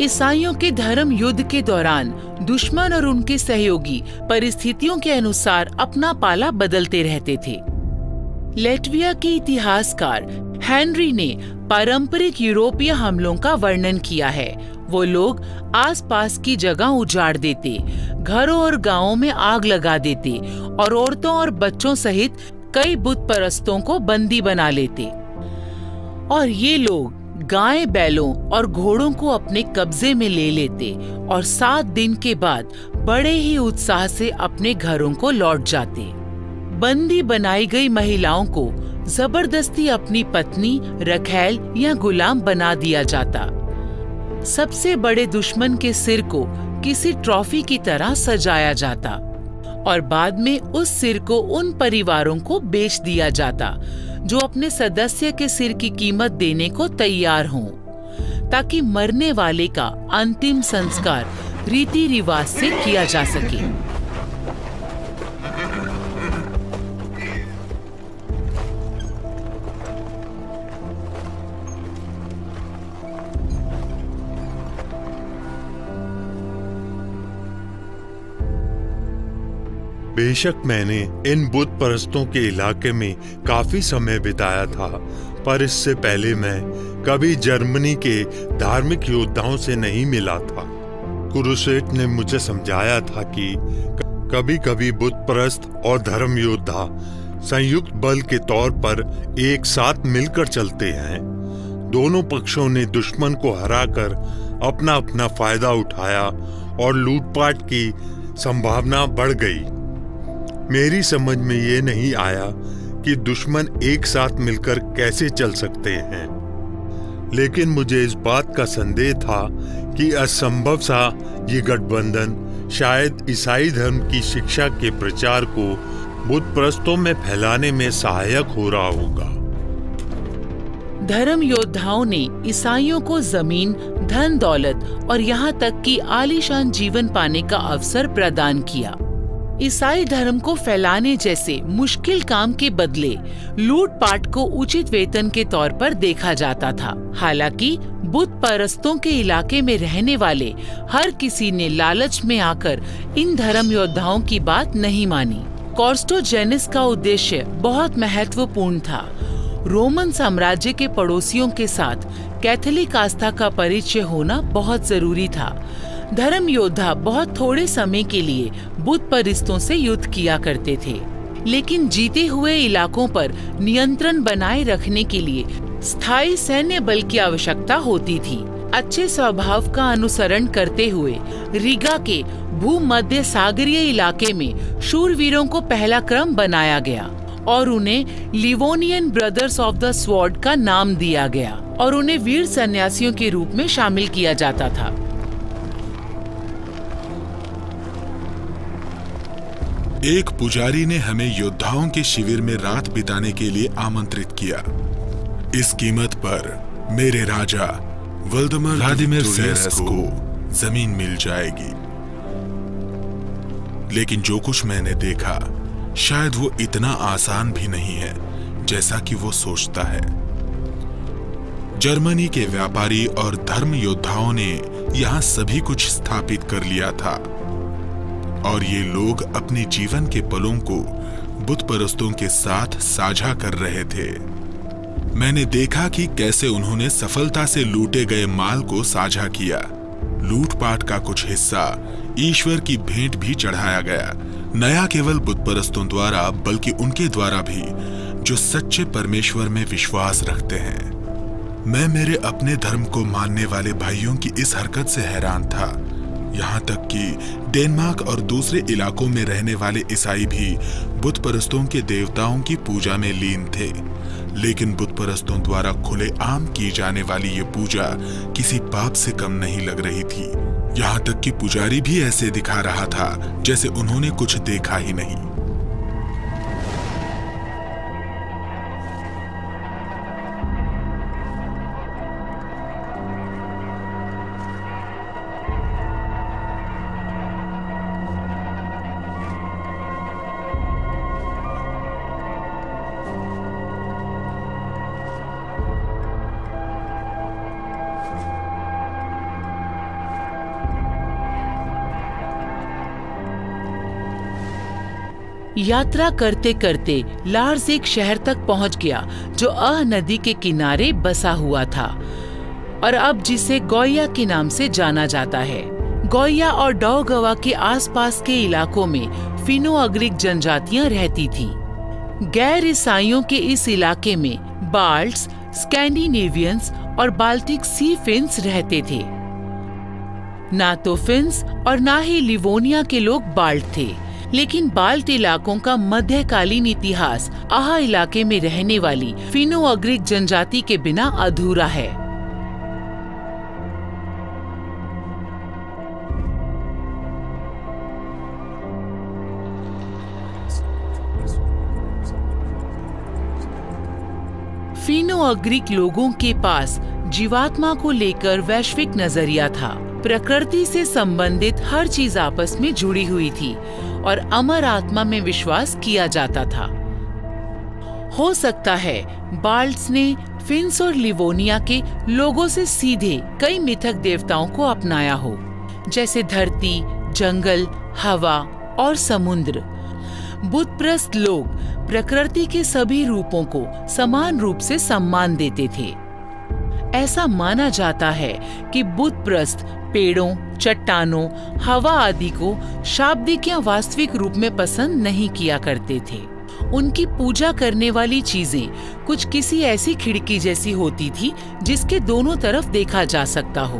ईसाइयों के धर्म युद्ध के दौरान दुश्मन और उनके सहयोगी परिस्थितियों के अनुसार अपना पाला बदलते रहते थे। लेटविया के इतिहासकार हैनरी ने पारंपरिक यूरोपीय हमलों का वर्णन किया है। वो लोग आसपास की जगह उजाड़ देते, घरों और गांवों में आग लगा देते और औरतों और बच्चों सहित कई बुत परस्तों को बंदी बना लेते। और ये लोग गाय, बैलों और घोड़ों को अपने कब्जे में ले लेते और 7 दिन के बाद बड़े ही उत्साह से अपने घरों को लौट जाते। बंदी बनाई गई महिलाओं को जबरदस्ती अपनी पत्नी, रखैल या गुलाम बना दिया जाता। सबसे बड़े दुश्मन के सिर को किसी ट्रॉफी की तरह सजाया जाता और बाद में उस सिर को उन परिवारों को बेच दिया जाता जो अपने सदस्य के सिर की कीमत देने को तैयार हों, ताकि मरने वाले का अंतिम संस्कार रीति रिवाज से किया जा सके। बेशक मैंने इन बुत परस्तों के इलाके में काफी समय बिताया था, पर इससे पहले मैं कभी जर्मनी के धार्मिक योद्धाओं से नहीं मिला था। कुरुसेट ने मुझे समझाया था कि कभी कभी बुत परस्त और धर्म योद्धा संयुक्त बल के तौर पर एक साथ मिलकर चलते हैं। दोनों पक्षों ने दुश्मन को हराकर अपना अपना फायदा उठाया और लूटपाट की संभावना बढ़ गई। मेरी समझ में ये नहीं आया कि दुश्मन एक साथ मिलकर कैसे चल सकते हैं, लेकिन मुझे इस बात का संदेह था कि असंभव सा ये गठबंधन शायद ईसाई धर्म की शिक्षा के प्रचार को बुत परस्तों में फैलाने में सहायक हो रहा होगा। धर्म योद्धाओं ने ईसाइयों को जमीन, धन दौलत और यहाँ तक कि आलीशान जीवन पाने का अवसर प्रदान किया। ईसाई धर्म को फैलाने जैसे मुश्किल काम के बदले लूटपाट को उचित वेतन के तौर पर देखा जाता था। हालांकि बुत परस्तों के इलाके में रहने वाले हर किसी ने लालच में आकर इन धर्म योद्धाओं की बात नहीं मानी। कॉर्स्टोजेनिस का उद्देश्य बहुत महत्वपूर्ण था। रोमन साम्राज्य के पड़ोसियों के साथ कैथोलिक आस्था का परिचय होना बहुत जरूरी था। धर्म योद्धा बहुत थोड़े समय के लिए बुत परस्तों से युद्ध किया करते थे, लेकिन जीते हुए इलाकों पर नियंत्रण बनाए रखने के लिए स्थायी सैन्य बल की आवश्यकता होती थी। अच्छे स्वभाव का अनुसरण करते हुए रीगा के भूमध्य सागरीय इलाके में शूरवीरों को पहला क्रम बनाया गया और उन्हें लिवोनियन ब्रदर्स ऑफ द स्वॉर्ड का नाम दिया गया और उन्हें वीर सन्यासियों के रूप में शामिल किया जाता था। एक पुजारी ने हमें योद्धाओं के शिविर में रात बिताने के लिए आमंत्रित किया। इस कीमत पर मेरे राजा वाल्डेमर को जमीन मिल जाएगी, लेकिन जो कुछ मैंने देखा शायद वो इतना आसान भी नहीं है जैसा कि वो सोचता है। जर्मनी के व्यापारी और धर्म योद्धाओं ने यहाँ सभी कुछ स्थापित कर लिया था और ये लोग अपने जीवन के पलों को बुत परस्तों के साथ साझा कर रहे थे। मैंने देखा कि कैसे उन्होंने सफलता से लूटे गए माल को साझा किया। लूटपाट का कुछ हिस्सा ईश्वर की भेंट भी चढ़ाया गया, नया केवल बुत परस्तों द्वारा बल्कि उनके द्वारा भी जो सच्चे परमेश्वर में विश्वास रखते हैं। मैं मेरे अपने धर्म को मानने वाले भाइयों की इस हरकत से हैरान था। यहाँ तक कि डेनमार्क और दूसरे इलाकों में रहने वाले ईसाई भी बुत परस्तों के देवताओं की पूजा में लीन थे, लेकिन बुत परस्तों द्वारा खुलेआम की जाने वाली ये पूजा किसी पाप से कम नहीं लग रही थी। यहाँ तक कि पुजारी भी ऐसे दिखा रहा था जैसे उन्होंने कुछ देखा ही नहीं। यात्रा करते करते लार्स एक शहर तक पहुंच गया जो अह नदी के किनारे बसा हुआ था और अब जिसे गोया के नाम से जाना जाता है। गोया और दाउगावा के आसपास के इलाकों में फिनो अग्रिक जनजातियां रहती थीं। गैर ईसाइयों के इस इलाके में बाल्ट्स, स्कैंडिनेवियंस और बाल्टिक सी फिन्स रहते थे। ना तो फिन्स और ना ही लिवोनिया के लोग बाल्ट थे, लेकिन बाल्ट इलाकों का मध्यकालीन इतिहास आह इलाके में रहने वाली फिनो अग्रिक जनजाति के बिना अधूरा है। फिनो अग्रिक लोगों के पास जीवात्मा को लेकर वैश्विक नजरिया था। प्रकृति से संबंधित हर चीज आपस में जुड़ी हुई थी और अमर आत्मा में विश्वास किया जाता था। हो सकता है बाल्ट्स ने फिन्स और लिवोनिया के लोगों से सीधे कई मिथक देवताओं को अपनाया हो, जैसे धरती, जंगल, हवा और समुद्र। बुतप्रस्त लोग प्रकृति के सभी रूपों को समान रूप से सम्मान देते थे। ऐसा माना जाता है कि बुतप्रस्त पेड़ों, चट्टानों, हवा आदि को शाब्दिक या वास्तविक रूप में पसंद नहीं किया करते थे। उनकी पूजा करने वाली चीजें कुछ किसी ऐसी खिड़की जैसी होती थी जिसके दोनों तरफ देखा जा सकता हो।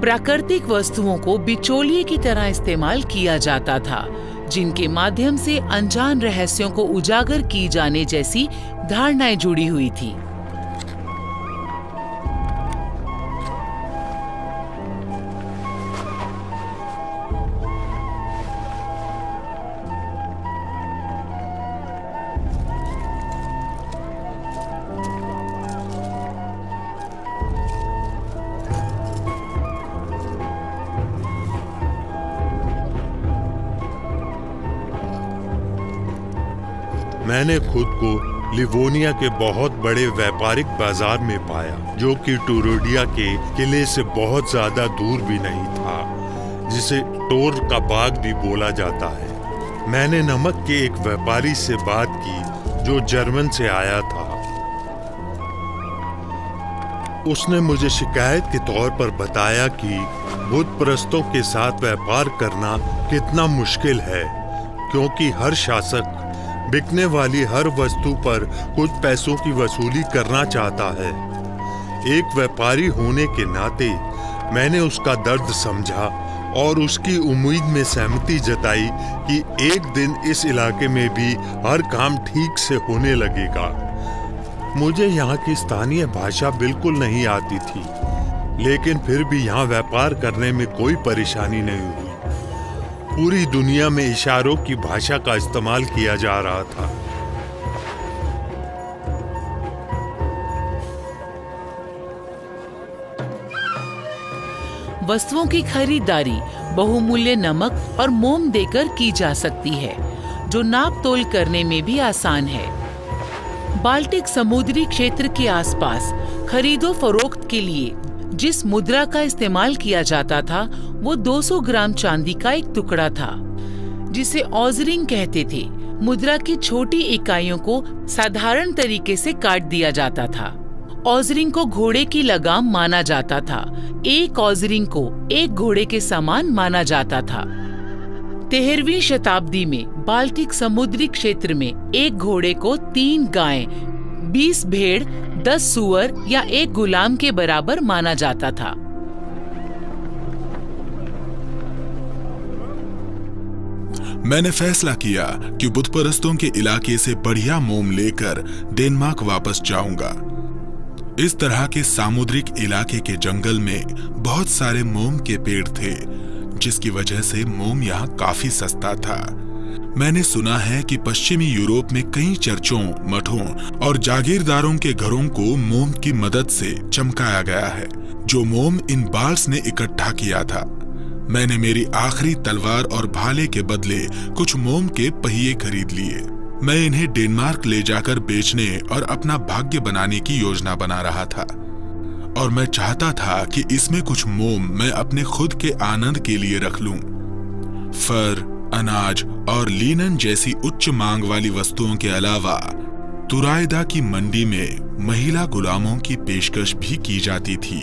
प्राकृतिक वस्तुओं को बिचौलिए की तरह इस्तेमाल किया जाता था, जिनके माध्यम से अनजान रहस्यों को उजागर की जाने जैसी धारणाएं जुड़ी हुई थी। मैंने खुद को लिवोनिया के बहुत बड़े व्यापारिक बाजार में पाया, जो कि टूरोडिया के किले से बहुत ज्यादा दूर भी नहीं था, जिसे टोर का बाग भी बोला जाता है। मैंने नमक के एक व्यापारी से बात की जो जर्मन से आया था। उसने मुझे शिकायत के तौर पर बताया कि बुत परस्तों के साथ व्यापार करना कितना मुश्किल है, क्योंकि हर शासक बिकने वाली हर वस्तु पर कुछ पैसों की वसूली करना चाहता है। एक व्यापारी होने के नाते मैंने उसका दर्द समझा और उसकी उम्मीद में सहमति जताई कि एक दिन इस इलाके में भी हर काम ठीक से होने लगेगा। मुझे यहाँ की स्थानीय भाषा बिल्कुल नहीं आती थी, लेकिन फिर भी यहाँ व्यापार करने में कोई परेशानी नहीं हुई। पूरी दुनिया में इशारों की भाषा का इस्तेमाल किया जा रहा था। वस्तुओं की खरीदारी बहुमूल्य नमक और मोम देकर की जा सकती है, जो नाप तोल करने में भी आसान है। बाल्टिक समुद्री क्षेत्र के आसपास खरीदो फरोख्त के लिए जिस मुद्रा का इस्तेमाल किया जाता था वो 200 ग्राम चांदी का एक टुकड़ा था, जिसे ऑजरिंग कहते थे। मुद्रा की छोटी इकाइयों को साधारण तरीके से काट दिया जाता था। ऑजरिंग को घोड़े की लगाम माना जाता था। एक ऑजरिंग को एक घोड़े के समान माना जाता था। 13वीं शताब्दी में बाल्टिक समुद्री क्षेत्र में एक घोड़े को 3 गायें, 20 भेड़, 10 सूअर या एक गुलाम के बराबर माना जाता था। मैंने फैसला किया कि बुतपरस्तों के इलाके से बढ़िया मोम लेकर डेनमार्क वापस जाऊंगा। इस तरह के सामुद्रिक इलाके के जंगल में बहुत सारे मोम के पेड़ थे, जिसकी वजह से मोम यहाँ काफी सस्ता था। मैंने सुना है कि पश्चिमी यूरोप में कई चर्चों, मठों और जागीरदारों के घरों को मोम की मदद से चमकाया गया है, जो मोम इन बाल्स ने इकट्ठा किया था। मैंने मेरी आखिरी तलवार और भाले के बदले कुछ मोम के पहिए खरीद लिए। मैं इन्हें डेनमार्क ले जाकर बेचने और अपना भाग्य बनाने की योजना बना रहा था, और मैं चाहता था कि इसमें कुछ मोम मैं अपने खुद के आनंद के लिए रख लूं। फर, अनाज और लिनन जैसी उच्च मांग वाली वस्तुओं के अलावा तुरायदा की मंडी में महिला गुलामों की पेशकश भी की जाती थी।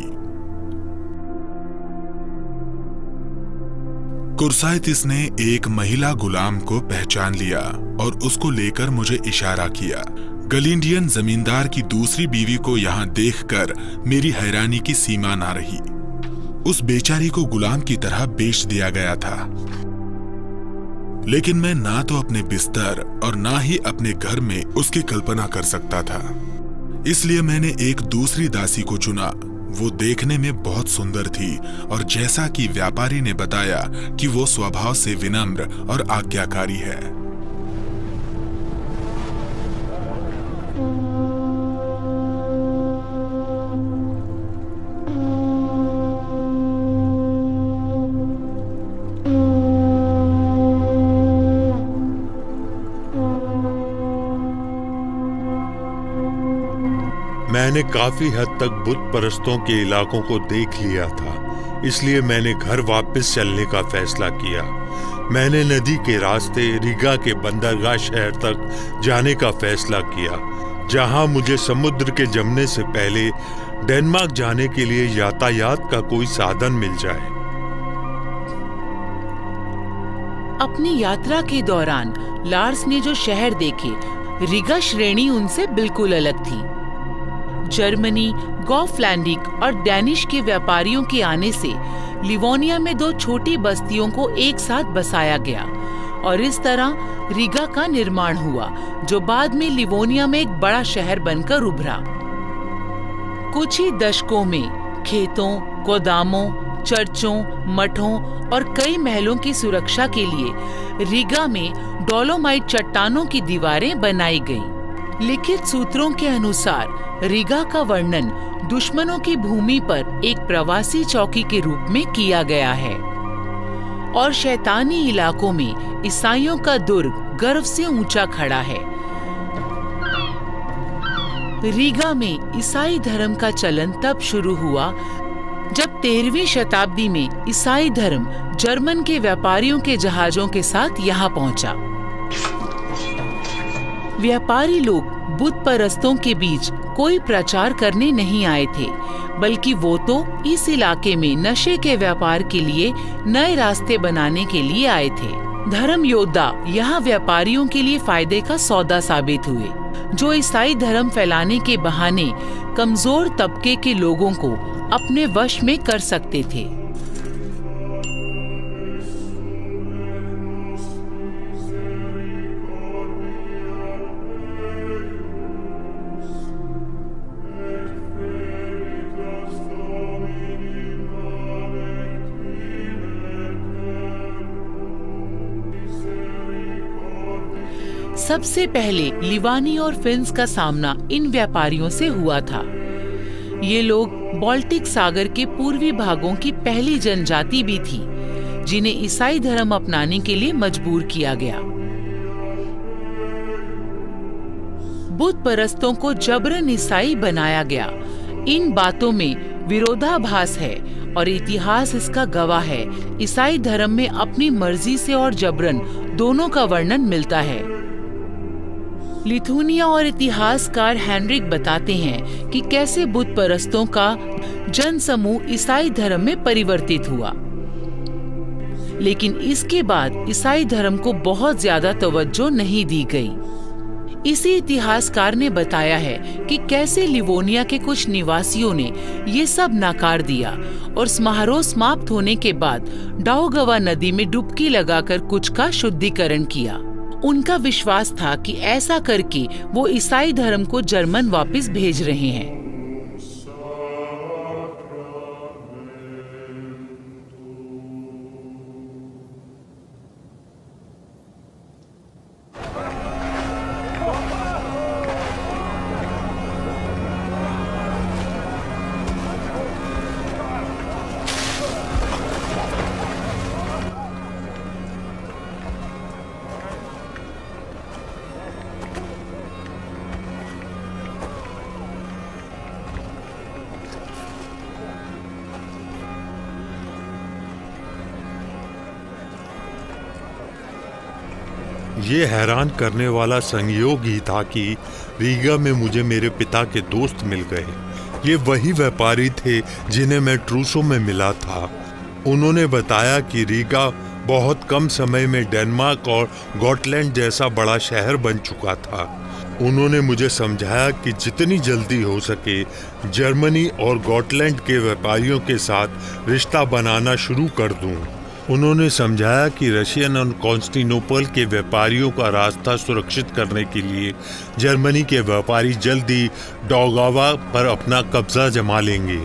कुर्साइतिस ने एक महिला गुलाम को पहचान लिया और उसको लेकर मुझे इशारा किया। गैलिंडियन जमींदार की दूसरी बीवी को यहाँ देखकर मेरी हैरानी की सीमा ना रही। उस बेचारी को गुलाम की तरह बेच दिया गया था, लेकिन मैं ना तो अपने बिस्तर और ना ही अपने घर में उसकी कल्पना कर सकता था, इसलिए मैंने एक दूसरी दासी को चुना। वो देखने में बहुत सुंदर थी और जैसा कि व्यापारी ने बताया कि वो स्वभाव से विनम्र और आज्ञाकारी है। मैंने काफी हद तक बुत परस्तों के इलाकों को देख लिया था, इसलिए मैंने घर वापस चलने का फैसला किया। मैंने नदी के रास्ते रीगा के बंदरगाह शहर तक जाने का फैसला किया, जहां मुझे समुद्र के जमने से पहले डेनमार्क जाने के लिए यातायात का कोई साधन मिल जाए। अपनी यात्रा के दौरान लार्स ने जो शहर देखे, रीगा श्रेणी उनसे बिल्कुल अलग थी। जर्मनी, गॉफलैंडिक और डेनिश के व्यापारियों के आने से लिवोनिया में दो छोटी बस्तियों को एक साथ बसाया गया और इस तरह रीगा का निर्माण हुआ, जो बाद में लिवोनिया में एक बड़ा शहर बनकर उभरा। कुछ ही दशकों में खेतों, गोदामों, चर्चों, मठों और कई महलों की सुरक्षा के लिए रीगा में डोलोमाइट चट्टानों की दीवारें बनाई गयी। लिखित सूत्रों के अनुसार रीगा का वर्णन दुश्मनों की भूमि पर एक प्रवासी चौकी के रूप में किया गया है और शैतानी इलाकों में ईसाइयों का दुर्ग गर्व से ऊंचा खड़ा है। रीगा में ईसाई धर्म का चलन तब शुरू हुआ जब 13वीं शताब्दी में ईसाई धर्म जर्मन के व्यापारियों के जहाजों के साथ यहाँ पहुँचा। व्यापारी लोग बुत परस्तों के बीच कोई प्रचार करने नहीं आए थे, बल्कि वो तो इस इलाके में नशे के व्यापार के लिए नए रास्ते बनाने के लिए आए थे। धर्म योद्धा यहाँ व्यापारियों के लिए फायदे का सौदा साबित हुए, जो ईसाई धर्म फैलाने के बहाने कमजोर तबके के लोगों को अपने वश में कर सकते थे। सबसे पहले लिवानी और फिन्स का सामना इन व्यापारियों से हुआ था। ये लोग बाल्टिक सागर के पूर्वी भागों की पहली जनजाति भी थी, जिन्हें ईसाई धर्म अपनाने के लिए मजबूर किया गया। बुत परस्तों को जबरन ईसाई बनाया गया। इन बातों में विरोधाभास है और इतिहास इसका गवाह है। ईसाई धर्म में अपनी मर्जी से और जबरन दोनों का वर्णन मिलता है। लिथुनिया और इतिहासकार हैनरिक बताते हैं कि कैसे बुत परस्तों का जनसमूह ईसाई धर्म में परिवर्तित हुआ, लेकिन इसके बाद ईसाई धर्म को बहुत ज्यादा तवज्जो नहीं दी गई। इसी इतिहासकार ने बताया है कि कैसे लिवोनिया के कुछ निवासियों ने ये सब नकार दिया और समारोह समाप्त होने के बाद दाउगावा नदी में डुबकी लगाकर कुछ का शुद्धिकरण किया। उनका विश्वास था कि ऐसा करके वो ईसाई धर्म को जर्मन वापस भेज रहे हैं। ये हैरान करने वाला संयोग ही था कि रीगा में मुझे मेरे पिता के दोस्त मिल गए। ये वही व्यापारी थे जिन्हें मैं ट्रुसो में मिला था। उन्होंने बताया कि रीगा बहुत कम समय में डेनमार्क और गॉटलैंड जैसा बड़ा शहर बन चुका था। उन्होंने मुझे समझाया कि जितनी जल्दी हो सके जर्मनी और गॉटलैंड के व्यापारियों के साथ रिश्ता बनाना शुरू कर दूं। उन्होंने समझाया कि रशियन और कॉन्स्टिनोपल के व्यापारियों का रास्ता सुरक्षित करने के लिए जर्मनी के व्यापारी जल्दी दाउगावा पर अपना कब्जा जमा लेंगे।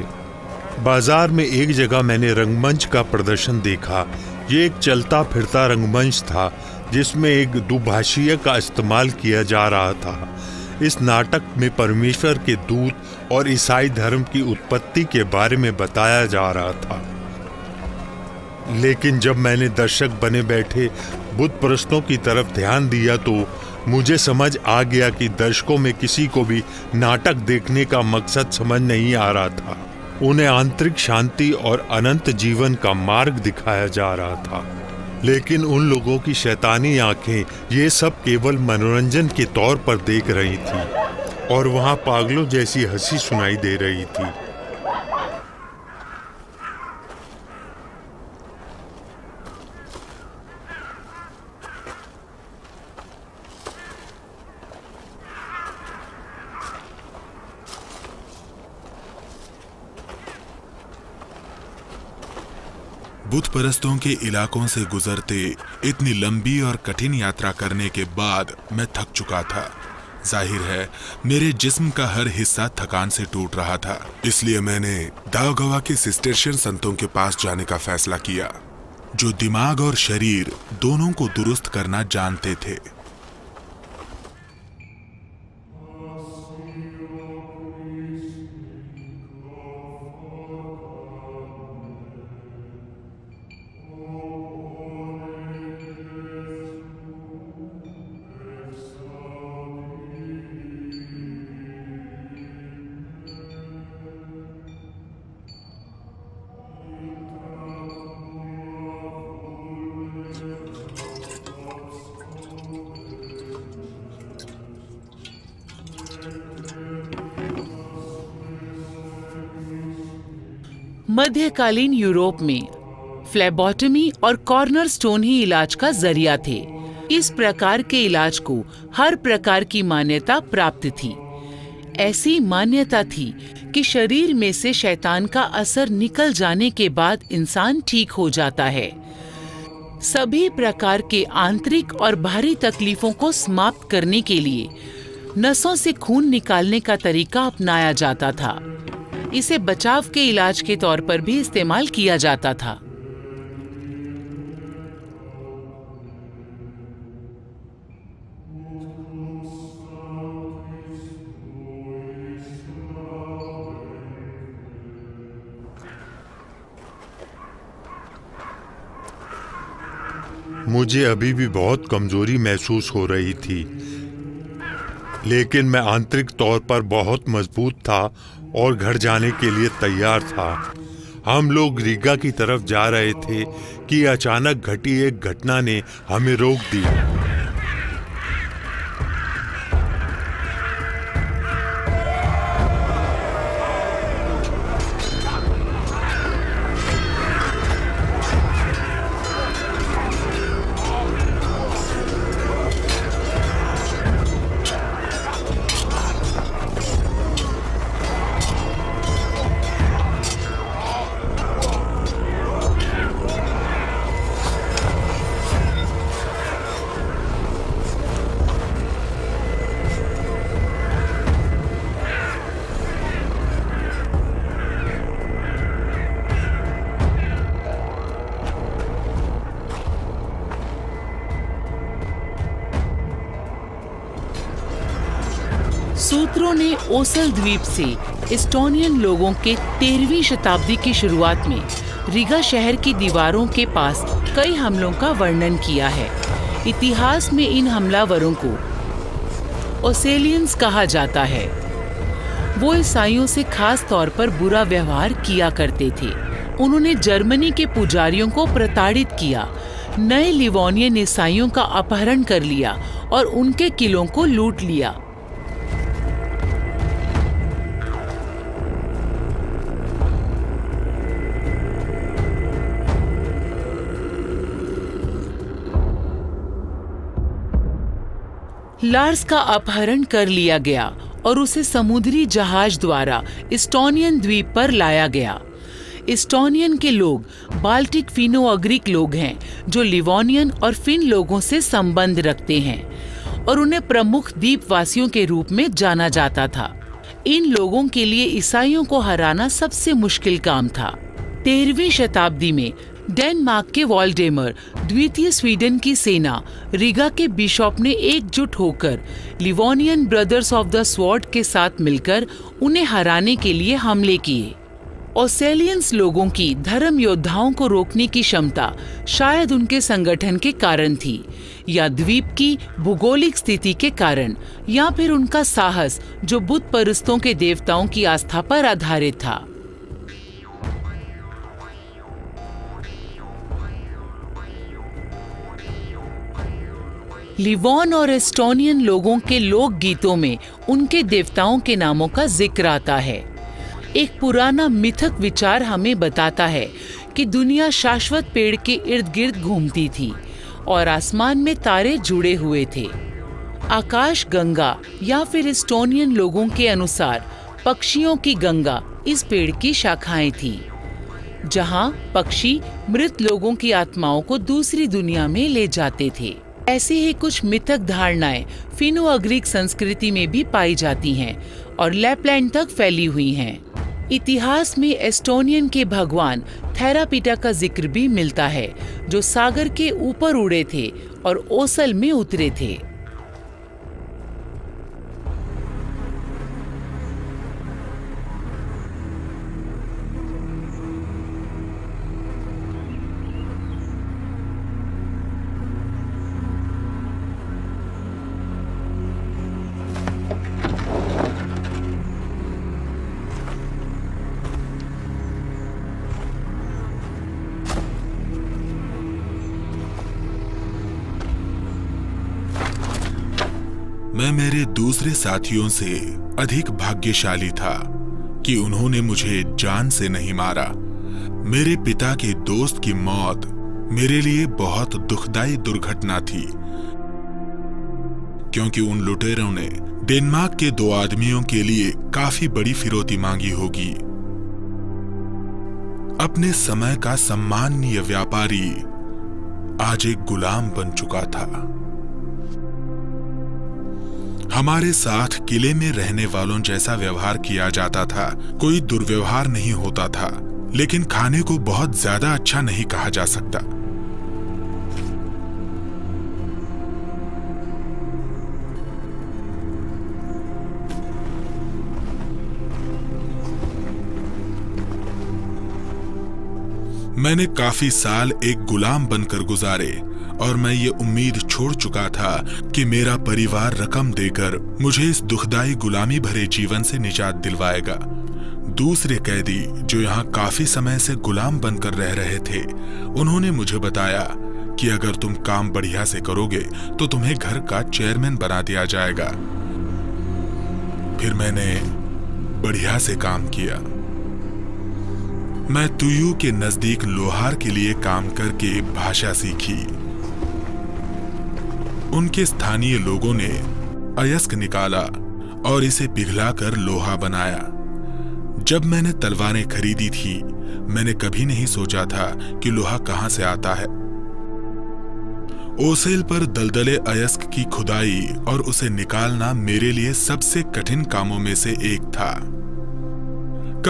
बाजार में एक जगह मैंने रंगमंच का प्रदर्शन देखा। ये एक चलता फिरता रंगमंच था जिसमें एक दुभाषीय का इस्तेमाल किया जा रहा था। इस नाटक में परमेश्वर के दूत और ईसाई धर्म की उत्पत्ति के बारे में बताया जा रहा था। लेकिन जब मैंने दर्शक बने बैठे बुद्ध परस्तों की तरफ ध्यान दिया तो मुझे समझ आ गया कि दर्शकों में किसी को भी नाटक देखने का मकसद समझ नहीं आ रहा था। उन्हें आंतरिक शांति और अनंत जीवन का मार्ग दिखाया जा रहा था। लेकिन उन लोगों की शैतानी आंखें ये सब केवल मनोरंजन के तौर पर देख रही थी और वहाँ पागलों जैसी हंसी सुनाई दे रही थी। बुद्ध परस्तों के इलाकों से गुजरते इतनी लंबी और कठिन यात्रा करने के बाद मैं थक चुका था। जाहिर है मेरे जिस्म का हर हिस्सा थकान से टूट रहा था, इसलिए मैंने दाउगावा के सिस्टरशियन संतों के पास जाने का फैसला किया जो दिमाग और शरीर दोनों को दुरुस्त करना जानते थे। मध्यकालीन यूरोप में फ्लेबॉटमी और कॉर्नर स्टोन ही इलाज का जरिया थे। इस प्रकार के इलाज को हर प्रकार की मान्यता प्राप्त थी। ऐसी मान्यता थी कि शरीर में से शैतान का असर निकल जाने के बाद इंसान ठीक हो जाता है। सभी प्रकार के आंतरिक और बाहरी तकलीफों को समाप्त करने के लिए नसों से खून निकालने का तरीका अपनाया जाता था। इसे बचाव के इलाज के तौर पर भी इस्तेमाल किया जाता था। मुझे अभी भी बहुत कमजोरी महसूस हो रही थी, लेकिन मैं आंतरिक तौर पर बहुत मजबूत था और घर जाने के लिए तैयार था। हम लोग रीगा की तरफ जा रहे थे कि अचानक घटी एक घटना ने हमें रोक दिया। सूत्रों ने ओसल द्वीप से एस्टोनियन लोगों के 13वीं शताब्दी की शुरुआत में रीगा शहर की दीवारों के पास कई हमलों का वर्णन किया है। इतिहास में इन हमलावरों को ओसेलियंस कहा जाता है। वो ईसाइयों से खास तौर पर बुरा व्यवहार किया करते थे। उन्होंने जर्मनी के पुजारियों को प्रताड़ित किया, नए लिवोनियन ईसाइयों का अपहरण कर लिया और उनके किलों को लूट लिया। लार्स का अपहरण कर लिया गया और उसे समुद्री जहाज द्वारा इस्टोनियन द्वीप पर लाया गया। इस्टोनियन के लोग बाल्टिक फिनो अग्रिक लोग हैं जो लिवोनियन और फिन लोगों से संबंध रखते हैं और उन्हें प्रमुख द्वीपवासियों के रूप में जाना जाता था। इन लोगों के लिए ईसाइयों को हराना सबसे मुश्किल काम था। 13वीं शताब्दी में डेनमार्क के वॉल्डेमर द्वितीय स्वीडन की सेना रीगा के बिशप ने एकजुट होकर लिवोनियन ब्रदर्स ऑफ द स्वॉर्ड के साथ मिलकर उन्हें हराने के लिए हमले किए। ओसेलियंस लोगों की धर्म योद्धाओं को रोकने की क्षमता शायद उनके संगठन के कारण थी या द्वीप की भूगोलिक स्थिति के कारण या फिर उनका साहस जो बुद्ध परस्तों के देवताओं की आस्था पर आधारित था। लिवोन और एस्टोनियन लोगों के लोक गीतों में उनके देवताओं के नामों का जिक्र आता है। एक पुराना मिथक विचार हमें बताता है कि दुनिया शाश्वत पेड़ के इर्द गिर्द घूमती थी और आसमान में तारे जुड़े हुए थे। आकाश गंगा या फिर एस्टोनियन लोगों के अनुसार पक्षियों की गंगा इस पेड़ की शाखाएं थी, जहां पक्षी मृत लोगों की आत्माओं को दूसरी दुनिया में ले जाते थे। ऐसे ही कुछ मिथक धारणाएं फिनो अग्रीक संस्कृति में भी पाई जाती हैं और लैपलैंड तक फैली हुई हैं। इतिहास में एस्टोनियन के भगवान थेरापीटा का जिक्र भी मिलता है जो सागर के ऊपर उड़े थे और ओसल में उतरे थे। मैं मेरे दूसरे साथियों से अधिक भाग्यशाली था कि उन्होंने मुझे जान से नहीं मारा। मेरे पिता के दोस्त की मौत मेरे लिए बहुत दुखदायी दुर्घटना थी क्योंकि उन लुटेरों ने डेनमार्क के दो आदमियों के लिए काफी बड़ी फिरौती मांगी होगी। अपने समय का सम्माननीय व्यापारी आज एक गुलाम बन चुका था। हमारे साथ किले में रहने वालों जैसा व्यवहार किया जाता था, कोई दुर्व्यवहार नहीं होता था, लेकिन खाने को बहुत ज्यादा अच्छा नहीं कहा जा सकता। मैंने काफी साल एक गुलाम बनकर गुजारे और मैं ये उम्मीद छोड़ चुका था कि मेरा परिवार रकम देकर मुझे इस दुखदाई गुलामी भरे जीवन से निजात दिलवाएगा। दूसरे कैदी जो यहाँ काफी समय से गुलाम बनकर रह रहे थे, उन्होंने मुझे बताया कि अगर तुम काम बढ़िया से करोगे तो तुम्हें घर का चेयरमैन बना दिया जाएगा। फिर मैंने बढ़िया से काम किया। मैं तुयू के नजदीक लोहार के लिए काम करके भाषा सीखी। उनके स्थानीय लोगों ने अयस्क निकाला और इसे पिघलाकर लोहा बनाया। जब मैंने तलवारें खरीदी थी, मैंने कभी नहीं सोचा था कि लोहा कहां से आता है। ओसेल पर दलदले अयस्क की खुदाई और उसे निकालना मेरे लिए सबसे कठिन कामों में से एक था।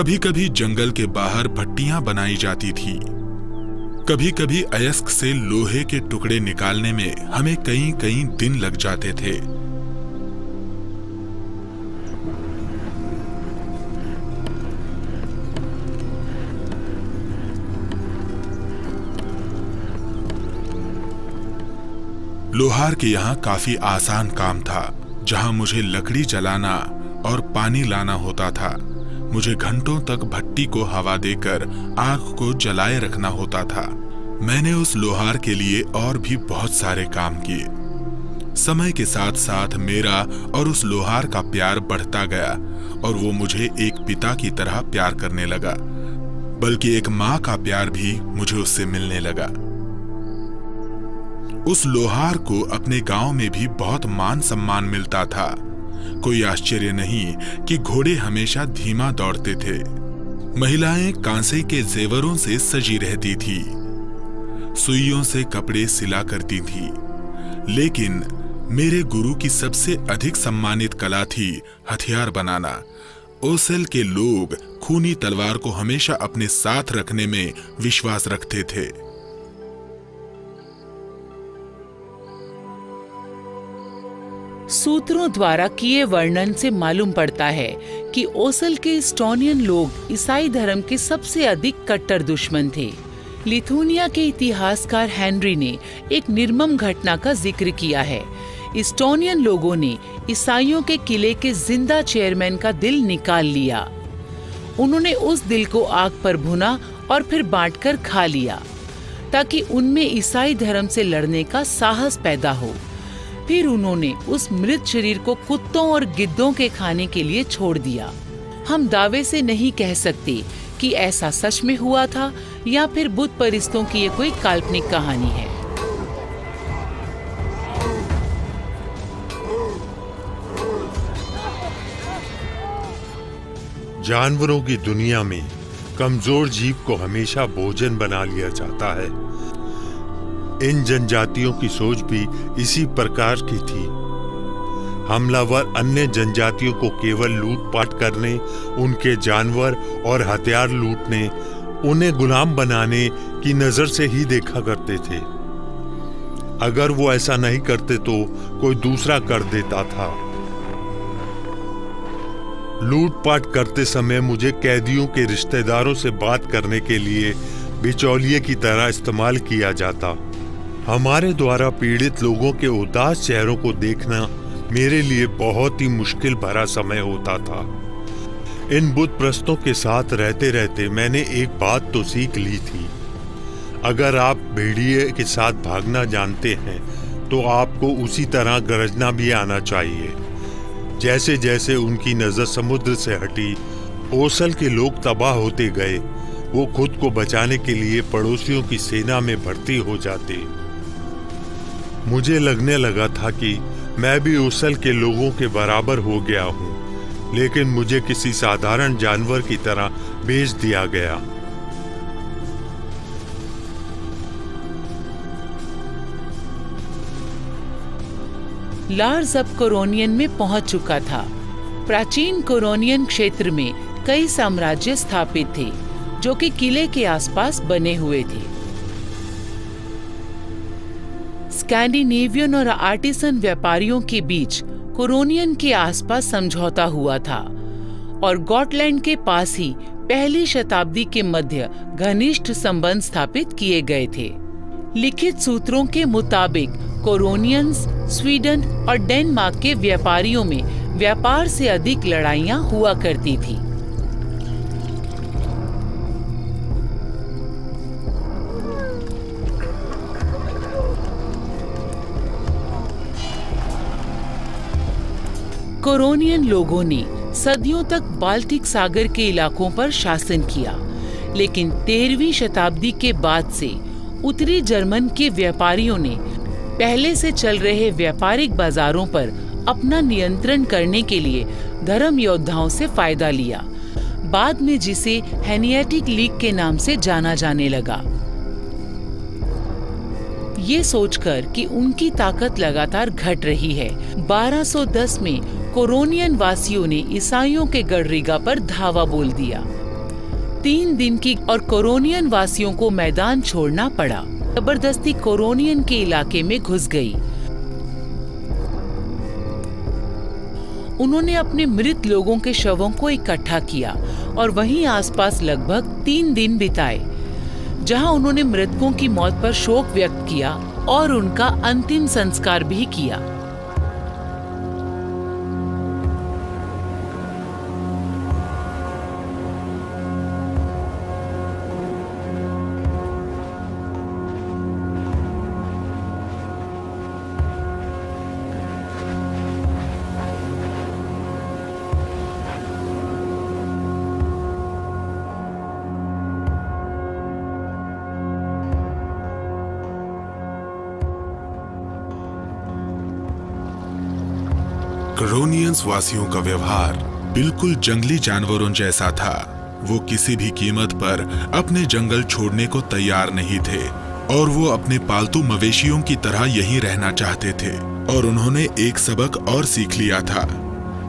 कभी कभी जंगल के बाहर भट्टियां बनाई जाती थी। कभी कभी अयस्क से लोहे के टुकड़े निकालने में हमें कई कई दिन लग जाते थे। लोहार के यहाँ काफी आसान काम था, जहाँ मुझे लकड़ी जलाना और पानी लाना होता था। मुझे घंटों तक भट्टी को हवा देकर आग को जलाए रखना होता था। मैंने उस लोहार के लिए और भी बहुत सारे काम किए। समय के साथ साथ मेरा और उस लोहार का प्यार बढ़ता गया और वो मुझे एक पिता की तरह प्यार करने लगा, बल्कि एक माँ का प्यार भी मुझे उससे मिलने लगा। उस लोहार को अपने गांव में भी बहुत मान सम्मान मिलता था। कोई आश्चर्य नहीं कि घोड़े हमेशा धीमा दौड़ते थे। महिलाएं कांसे के जेवरों से सजी रहती थी, सुइयों से कपड़े सिला करती थी। लेकिन मेरे गुरु की सबसे अधिक सम्मानित कला थी हथियार बनाना। ओसेल के लोग खूनी तलवार को हमेशा अपने साथ रखने में विश्वास रखते थे। सूत्रों द्वारा किए वर्णन से मालूम पड़ता है कि ओसल के स्टोनियन लोग ईसाई धर्म के सबसे अधिक कट्टर दुश्मन थे। लिथुनिया के इतिहासकार हैनरी ने एक निर्मम घटना का जिक्र किया है। इस्टोनियन लोगों ने ईसाइयों के किले के जिंदा चेयरमैन का दिल निकाल लिया। उन्होंने उस दिल को आग पर भुना और फिर बांटकर खा लिया ताकि उनमें ईसाई धर्म से लड़ने का साहस पैदा हो। फिर उन्होंने उस मृत शरीर को कुत्तों और गिद्धों के खाने के लिए छोड़ दिया। हम दावे से नहीं कह सकते कि ऐसा सच में हुआ था या फिर बुद्ध परिस्तों की ये कोई काल्पनिक कहानी है। जानवरों की दुनिया में कमजोर जीव को हमेशा भोजन बना लिया जाता है। इन जनजातियों की सोच भी इसी प्रकार की थी। हमलावर अन्य जनजातियों को केवल लूटपाट करने, उनके जानवर और हथियार लूटने, उन्हें गुलाम बनाने की नजर से ही देखा करते थे। अगर वो ऐसा नहीं करते तो कोई दूसरा कर देता था। लूटपाट करते समय मुझे कैदियों के रिश्तेदारों से बात करने के लिए बिचौलिए की तरह इस्तेमाल किया जाता। हमारे द्वारा पीड़ित लोगों के उदास चेहरों को देखना मेरे लिए बहुत ही मुश्किल भरा समय होता था। इन बुद्ध प्रस्तों के साथ रहते रहते मैंने एक बात तो सीख ली थी। अगर आप भेड़िए के साथ भागना जानते हैं तो आपको उसी तरह गरजना भी आना चाहिए। जैसे जैसे उनकी नज़र समुद्र से हटी, ओसल के लोग तबाह होते गए। वो खुद को बचाने के लिए पड़ोसियों की सेना में भर्ती हो जाते। मुझे लगने लगा था कि मैं भी ओसल के लोगों के बराबर हो गया हूँ, लेकिन मुझे किसी साधारण जानवर की तरह बेच दिया गया। लार्स अब कोरोनियन में पहुंच चुका था। प्राचीन कोरोनियन क्षेत्र में कई साम्राज्य स्थापित थे जो कि किले के आसपास बने हुए थे। स्कैंडिनेवियन और आर्टिसन व्यापारियों के बीच कोरोनियन के आसपास समझौता हुआ था और गॉटलैंड के पास ही पहली शताब्दी के मध्य घनिष्ठ संबंध स्थापित किए गए थे। लिखित सूत्रों के मुताबिक कोरोनियंस स्वीडन और डेनमार्क के व्यापारियों में व्यापार से अधिक लड़ाइयाँ हुआ करती थी। कोरोनियन लोगों ने सदियों तक बाल्टिक सागर के इलाकों पर शासन किया, लेकिन 13वीं शताब्दी के बाद से उत्तरी जर्मन के व्यापारियों ने पहले से चल रहे व्यापारिक बाजारों पर अपना नियंत्रण करने के लिए धर्म योद्धाओं से फायदा लिया, बाद में जिसे हैनियाटिक लीग के नाम से जाना जाने लगा, ये सोचकर कि उनकी ताकत लगातार घट रही है। 1210 में कोरोनियन वासियों ने ईसाइयों के गढ़ रीगा पर धावा बोल दिया। 3 दिन की और कोरोनियन वासियों को मैदान छोड़ना पड़ा। जबरदस्ती कोरोनियन के इलाके में घुस गई। उन्होंने अपने मृत लोगों के शवों को इकट्ठा किया और वहीं आसपास लगभग 3 दिन बिताए, जहां उन्होंने मृतकों की मौत पर शोक व्यक्त किया और उनका अंतिम संस्कार भी किया। कोरोनियंस वासियों का व्यवहार बिल्कुल जंगली जानवरों जैसा था। वो किसी भी कीमत पर अपने जंगल छोड़ने को तैयार नहीं थे और वो अपने पालतू मवेशियों की तरह यहीं रहना चाहते थे। और उन्होंने एक सबक और सीख लिया था,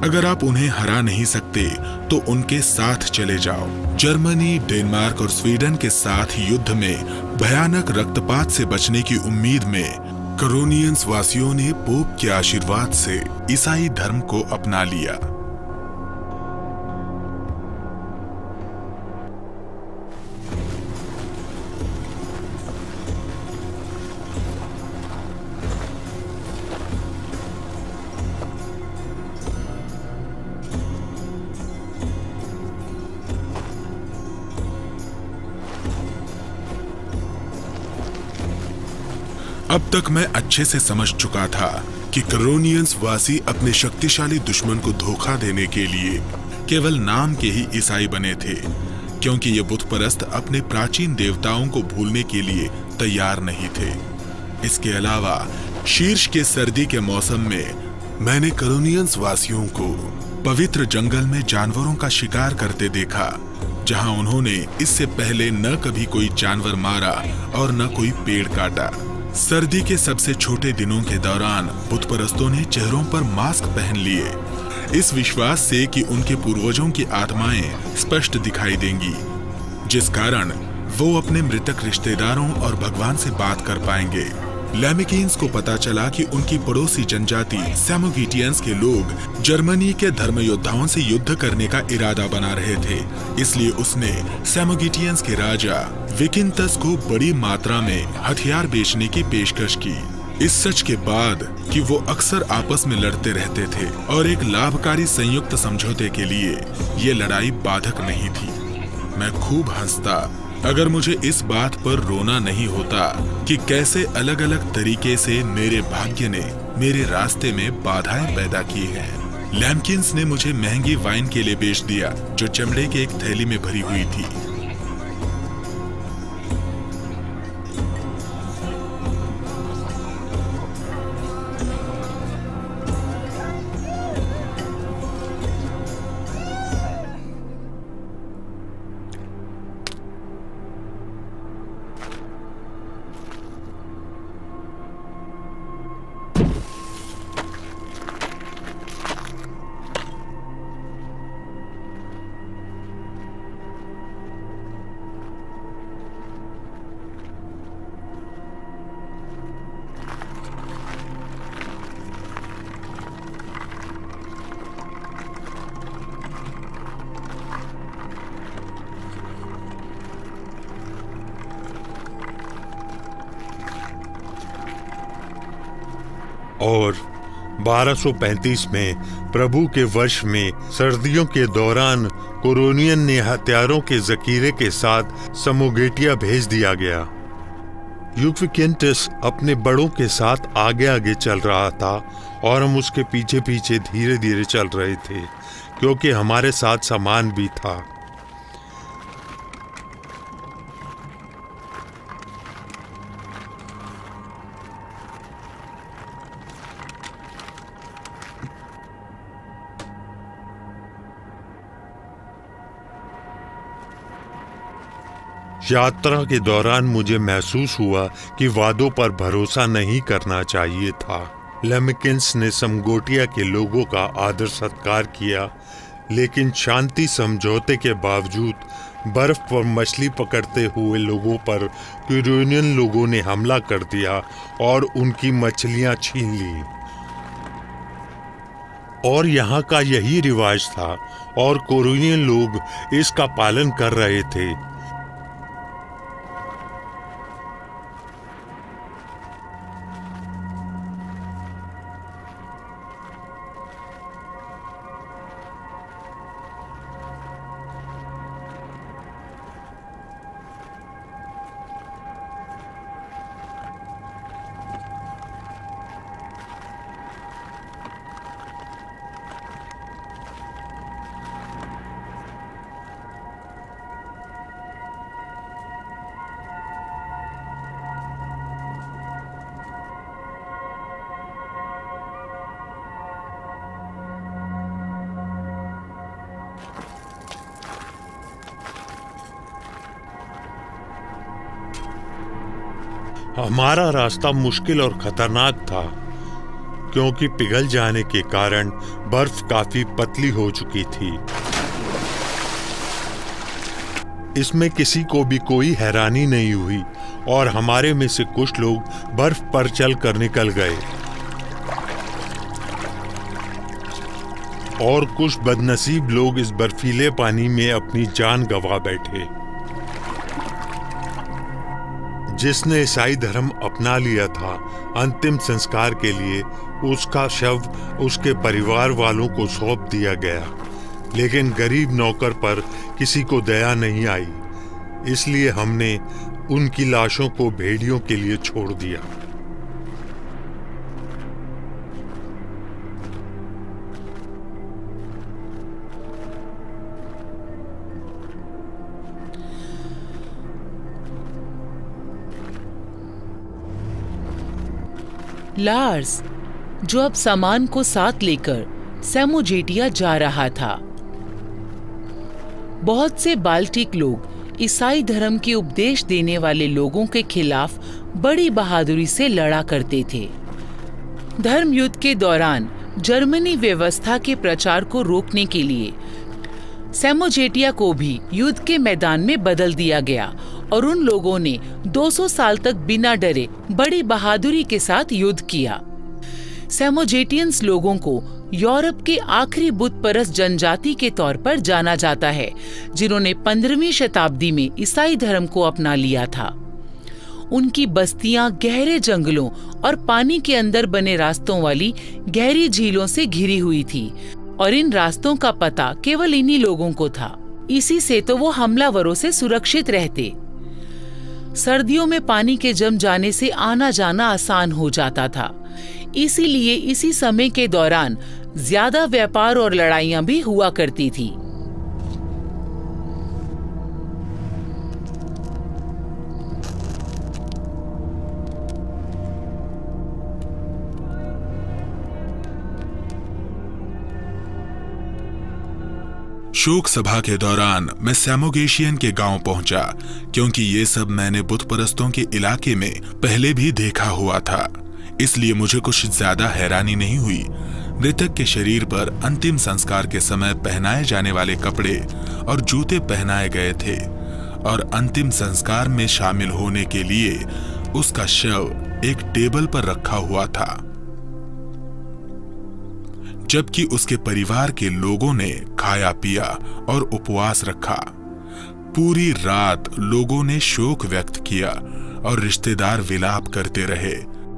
अगर आप उन्हें हरा नहीं सकते तो उनके साथ चले जाओ। जर्मनी, डेनमार्क और स्वीडन के साथ युद्ध में भयानक रक्तपात से बचने की उम्मीद में कोरोनियंस वासियों ने पोप के आशीर्वाद से ईसाई धर्म को अपना लिया। अब तक मैं अच्छे से समझ चुका था कि कोरोनियंस वासी अपने शक्तिशाली दुश्मन को धोखा देने के लिए केवल नाम के ही ईसाई बने थे, क्योंकि ये बुतपरस्त अपने प्राचीन देवताओं को भूलने के लिए तैयार नहीं थे। इसके अलावा शीर्ष के सर्दी के मौसम में मैंने कोरोनियंस वासियों को पवित्र जंगल में जानवरों का शिकार करते देखा, जहां उन्होंने इससे पहले न कभी कोई जानवर मारा और न कोई पेड़ काटा। सर्दी के सबसे छोटे दिनों के दौरान बुतपरस्तों ने चेहरों पर मास्क पहन लिए, इस विश्वास से कि उनके पूर्वजों की आत्माएं स्पष्ट दिखाई देंगी, जिस कारण वो अपने मृतक रिश्तेदारों और भगवान से बात कर पाएंगे। लैमकिंस को पता चला कि उनकी पड़ोसी जनजाति सैमोगीटियंस के लोग जर्मनी के धर्मयोद्धाओं से युद्ध करने का इरादा बना रहे थे, इसलिए उसने सैमोगीटियंस के राजा विकिंतस को बड़ी मात्रा में हथियार बेचने की पेशकश की। इस सच के बाद कि वो अक्सर आपस में लड़ते रहते थे और एक लाभकारी संयुक्त समझौते के लिए ये लड़ाई बाधक नहीं थी। मैं खूब हंसता अगर मुझे इस बात पर रोना नहीं होता कि कैसे अलग अलग तरीके से मेरे भाग्य ने मेरे रास्ते में बाधाएं पैदा की हैं। लैमकिंस ने मुझे महंगी वाइन के लिए बेच दिया जो चमड़े के एक थैली में भरी हुई थी। और 1235 में प्रभु के वर्ष में सर्दियों के दौरान कोरोनियन ने हथियारों के जखीरे के साथ सैमोगेटिया भेज दिया गया। विकिंतस अपने बड़ों के साथ आगे आगे चल रहा था और हम उसके पीछे पीछे धीरे धीरे चल रहे थे, क्योंकि हमारे साथ सामान भी था। यात्रा के दौरान मुझे महसूस हुआ कि वादों पर भरोसा नहीं करना चाहिए था। लैमकिंस ने सैमोगेटिया के लोगों का आदर सत्कार किया, लेकिन शांति समझौते के बावजूद बर्फ पर मछली पकड़ते हुए लोगों पर कोरोनियन लोगों ने हमला कर दिया और उनकी मछलियां छीन ली। और यहाँ का यही रिवाज था और कोरोनियन लोग इसका पालन कर रहे थे। हमारा रास्ता मुश्किल और खतरनाक था क्योंकि पिघल जाने के कारण बर्फ काफी पतली हो चुकी थी। इसमें किसी को भी कोई हैरानी नहीं हुई और हमारे में से कुछ लोग बर्फ पर चलकर निकल गए और कुछ बदनसीब लोग इस बर्फीले पानी में अपनी जान गंवा बैठे। जिसने ईसाई धर्म अपना लिया था, अंतिम संस्कार के लिए उसका शव उसके परिवार वालों को सौंप दिया गया, लेकिन गरीब नौकर पर किसी को दया नहीं आई, इसलिए हमने उनकी लाशों को भेड़ियों के लिए छोड़ दिया। लार्स, जो अब सामान को साथ लेकर सैमोजेटिया जा रहा था, बहुत से बाल्टिक लोग ईसाई धर्म के उपदेश देने वाले लोगों के खिलाफ बड़ी बहादुरी से लड़ा करते थे। धर्म युद्ध के दौरान जर्मनी व्यवस्था के प्रचार को रोकने के लिए सैमोजेटिया को भी युद्ध के मैदान में बदल दिया गया और उन लोगों ने 200 साल तक बिना डरे बड़ी बहादुरी के साथ युद्ध किया। सैमोजेटियंस लोगों को यूरोप के आखिरी बुत परस्त जनजाति के तौर पर जाना जाता है, जिन्होंने 15वीं शताब्दी में ईसाई धर्म को अपना लिया था। उनकी बस्तियां गहरे जंगलों और पानी के अंदर बने रास्तों वाली गहरी झीलों से घिरी हुई थी और इन रास्तों का पता केवल इन्हीं लोगों को था, इसी से तो वो हमलावरों से सुरक्षित रहते। सर्दियों में पानी के जम जाने से आना जाना आसान हो जाता था, इसीलिए इसी समय के दौरान ज्यादा व्यापार और लड़ाइयां भी हुआ करती थी। शोक सभा के दौरान मैं सैमोगेशियन के गांव पहुंचा क्योंकि ये सब मैंने बुत परस्तों के इलाके में पहले भी देखा हुआ था, इसलिए मुझे कुछ ज्यादा हैरानी नहीं हुई। मृतक के शरीर पर अंतिम संस्कार के समय पहनाए जाने वाले कपड़े और जूते पहनाए गए थे और अंतिम संस्कार में शामिल होने के लिए उसका शव एक टेबल पर रखा हुआ था, जबकि उसके परिवार के लोगों ने खाया पिया और उपवास रखा। पूरी रात लोगों ने शोक व्यक्त किया और रिश्तेदार विलाप करते रहे।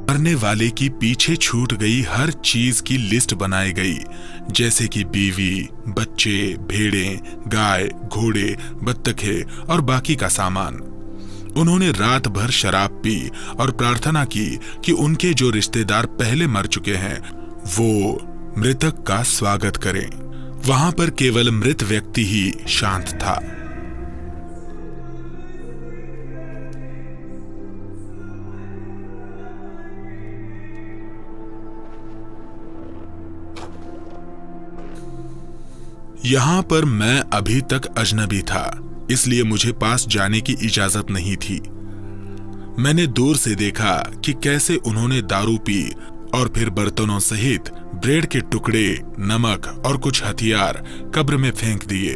मरने वाले की पीछे छूट गई हर चीज की लिस्ट बनाई गई, जैसे कि बीवी, बच्चे, भेड़ें, गाय, घोड़े, बत्तखें और बाकी का सामान। उन्होंने रात भर शराब पी और प्रार्थना की कि उनके जो रिश्तेदार पहले मर चुके हैं वो मृतक का स्वागत करें। वहां पर केवल मृत व्यक्ति ही शांत था। यहां पर मैं अभी तक अजनबी था, इसलिए मुझे पास जाने की इजाजत नहीं थी। मैंने दूर से देखा कि कैसे उन्होंने दारू पी और फिर बर्तनों सहित ब्रेड के टुकड़े, नमक और कुछ हथियार कब्र में फेंक दिए।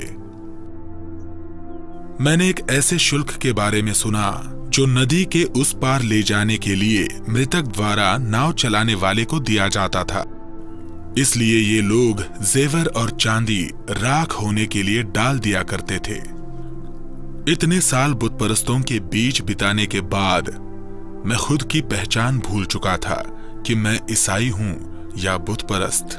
मैंने एक ऐसे शुल्क के बारे में सुना जो नदी के उस पार ले जाने के लिए मृतक द्वारा नाव चलाने वाले को दिया जाता था, इसलिए ये लोग जेवर और चांदी राख होने के लिए डाल दिया करते थे। इतने साल बुत परस्तों के बीच बिताने के बाद मैं खुद की पहचान भूल चुका था कि मैं ईसाई हूं या बुत परस्त।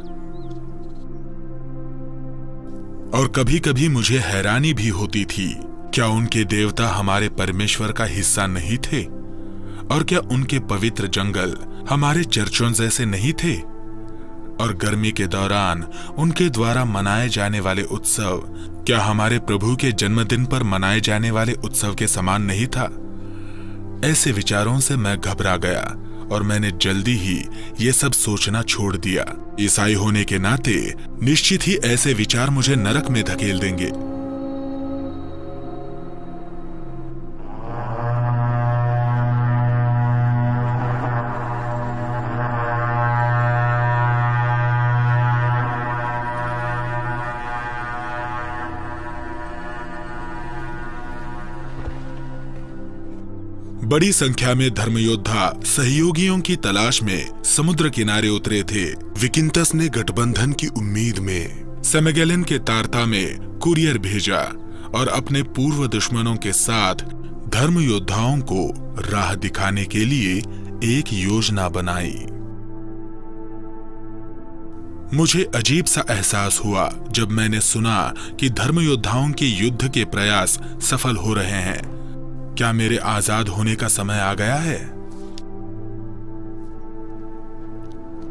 और कभी कभी मुझे हैरानी भी होती थी, क्या उनके देवता हमारे परमेश्वर का हिस्सा नहीं थे और क्या उनके पवित्र जंगल हमारे चर्चों जैसे नहीं थे? और गर्मी के दौरान उनके द्वारा मनाए जाने वाले उत्सव क्या हमारे प्रभु के जन्मदिन पर मनाए जाने वाले उत्सव के समान नहीं था? ऐसे विचारों से मैं घबरा गया और मैंने जल्दी ही ये सब सोचना छोड़ दिया। ईसाई होने के नाते निश्चित ही ऐसे विचार मुझे नरक में धकेल देंगे। बड़ी संख्या में धर्मयोद्धा सहयोगियों की तलाश में समुद्र किनारे उतरे थे। विकिंतस ने गठबंधन की उम्मीद में सेमगेलन के तारता में कुरियर भेजा और अपने पूर्व दुश्मनों के साथ धर्मयोद्धाओं को राह दिखाने के लिए एक योजना बनाई। मुझे अजीब सा एहसास हुआ जब मैंने सुना कि धर्मयोद्धाओं के युद्ध के प्रयास सफल हो रहे हैं। क्या मेरे आजाद होने का समय आ गया है?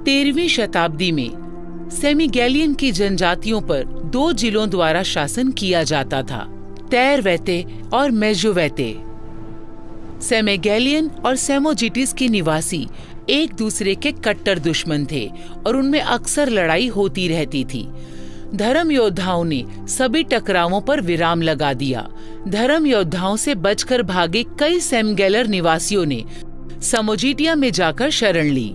13वीं शताब्दी में सेमिगेलियन की जनजातियों पर दो जिलों द्वारा शासन किया जाता था, तैरवैते और मेजुवैते। सेमेगेलियन और सैमोजेटिस के निवासी एक दूसरे के कट्टर दुश्मन थे और उनमें अक्सर लड़ाई होती रहती थी। धर्म योद्धाओं ने सभी टकरावों पर विराम लगा दिया। धर्म योद्धाओं से बचकर भागे कई सेमगेलर निवासियों ने सैमोजेटिया में जाकर शरण ली।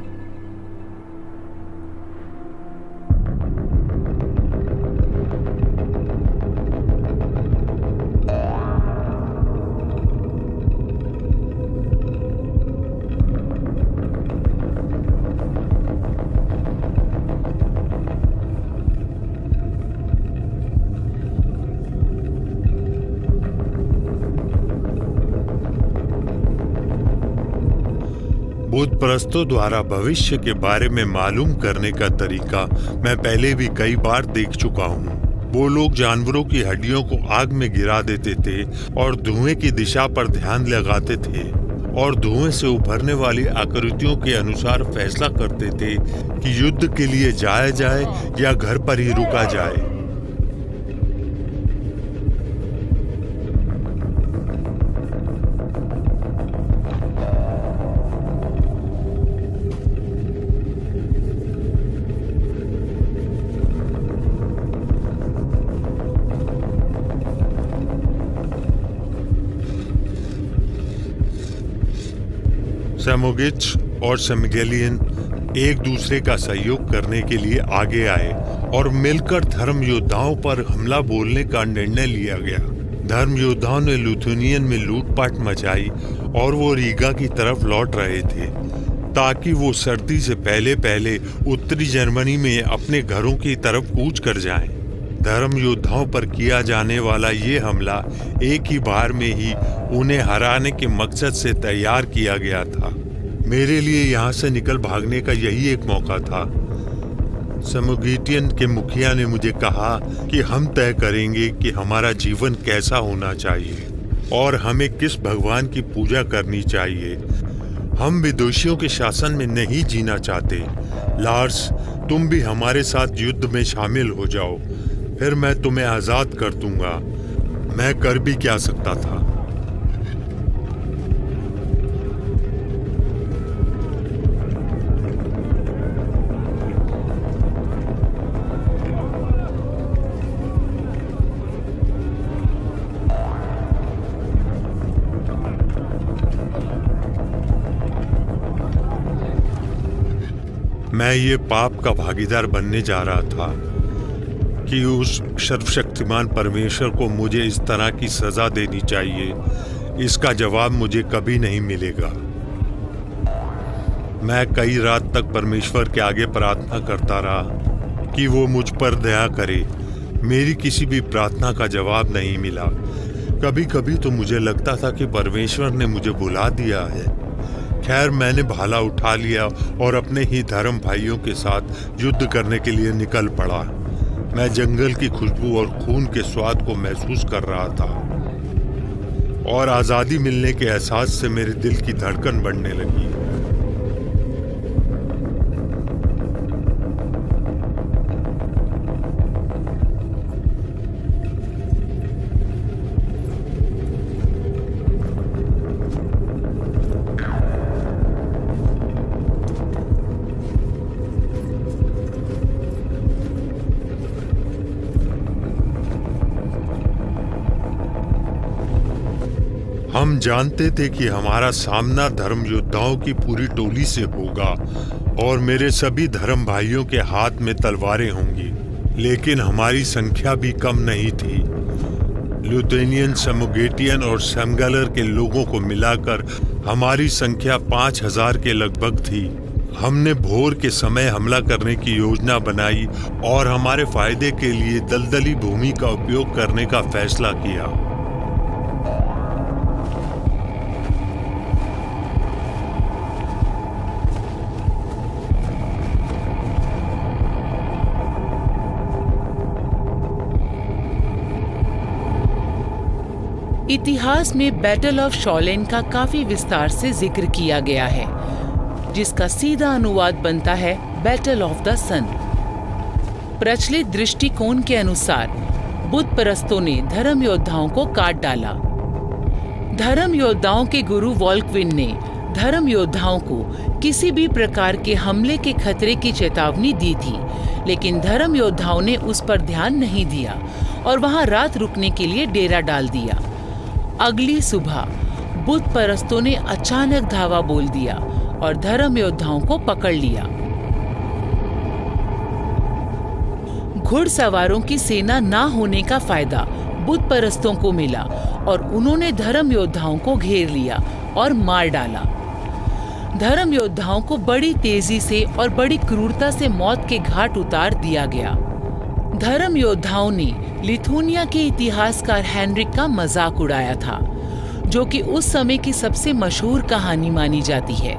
बुतप्रस्तों द्वारा भविष्य के बारे में मालूम करने का तरीका मैं पहले भी कई बार देख चुका हूँ। वो लोग जानवरों की हड्डियों को आग में गिरा देते थे और धुएं की दिशा पर ध्यान लगाते थे और धुएं से उभरने वाली आकृतियों के अनुसार फैसला करते थे कि युद्ध के लिए जाया जाए या घर पर ही रुका जाए। सैमोगिट्स और सेमगेलियन एक दूसरे का सहयोग करने के लिए आगे आए और मिलकर धर्म योद्धाओं पर हमला बोलने का निर्णय लिया गया। धर्म योद्धाओं ने लिथुनियन में लूटपाट मचाई और वो रीगा की तरफ लौट रहे थे ताकि वो सर्दी से पहले पहले उत्तरी जर्मनी में अपने घरों की तरफ कूच कर जाएं। धर्म योद्धाओं पर किया जाने वाला ये हमला एक ही बार में ही उन्हें हराने के मकसद से तैयार किया गया था। मेरे लिए यहाँ से निकल भागने का यही एक मौका था। सैमोगीटियन के मुखिया ने मुझे कहा कि हम तय करेंगे कि हमारा जीवन कैसा होना चाहिए और हमें किस भगवान की पूजा करनी चाहिए। हम विदुषियों के शासन में नहीं जीना चाहते। लार्स, तुम भी हमारे साथ युद्ध में शामिल हो जाओ, फिर मैं तुम्हें आजाद कर दूंगा। मैं कर भी क्या सकता था। मैं ये पाप का भागीदार बनने जा रहा था कि उस सर्वशक्तिमान परमेश्वर को मुझे इस तरह की सजा देनी चाहिए। इसका जवाब मुझे कभी नहीं मिलेगा। मैं कई रात तक परमेश्वर के आगे प्रार्थना करता रहा कि वो मुझ पर दया करे। मेरी किसी भी प्रार्थना का जवाब नहीं मिला। कभी कभी तो मुझे लगता था कि परमेश्वर ने मुझे बुला दिया है। खैर, मैंने भाला उठा लिया और अपने ही धर्म भाइयों के साथ युद्ध करने के लिए निकल पड़ा। मैं जंगल की खुशबू और खून के स्वाद को महसूस कर रहा था और आज़ादी मिलने के एहसास से मेरे दिल की धड़कन बढ़ने लगी। हम जानते थे कि हमारा सामना धर्म योद्धाओं की पूरी टोली से होगा और मेरे सभी धर्म भाइयों के हाथ में तलवारें होंगी, लेकिन हमारी संख्या भी कम नहीं थी। लुथेनियन, सैमोगेटियन और सेमगेलर के लोगों को मिलाकर हमारी संख्या 5000 के लगभग थी। हमने भोर के समय हमला करने की योजना बनाई और हमारे फायदे के लिए दलदली भूमि का उपयोग करने का फैसला किया। इतिहास में बैटल ऑफ शॉलेन का काफी विस्तार से जिक्र किया गया है, जिसका सीधा अनुवाद बनता है बैटल ऑफ द सन। प्रचलित दृष्टिकोण के अनुसार बुद्ध परस्तों ने धर्म योद्धाओं को काट डाला। धर्म योद्धाओं के गुरु वॉलक्विन ने धर्म योद्धाओं को किसी भी प्रकार के हमले के खतरे की चेतावनी दी थी, लेकिन धर्म योद्धाओं ने उस पर ध्यान नहीं दिया और वहां रात रुकने के लिए डेरा डाल दिया। अगली सुबह बुद्ध परस्तों ने अचानक धावा बोल दिया और धर्म योद्धाओं को पकड़ लिया। घुड़सवारों की सेना ना होने का फायदा बुद्ध परस्तों को मिला और उन्होंने धर्म योद्धाओं को घेर लिया और मार डाला। धर्म योद्धाओं को बड़ी तेजी से और बड़ी क्रूरता से मौत के घाट उतार दिया गया। धर्म योद्धाओं ने लिथुनिया के इतिहासकार हैनरिक का मजाक उड़ाया था, जो कि उस समय की सबसे मशहूर कहानी मानी जाती है।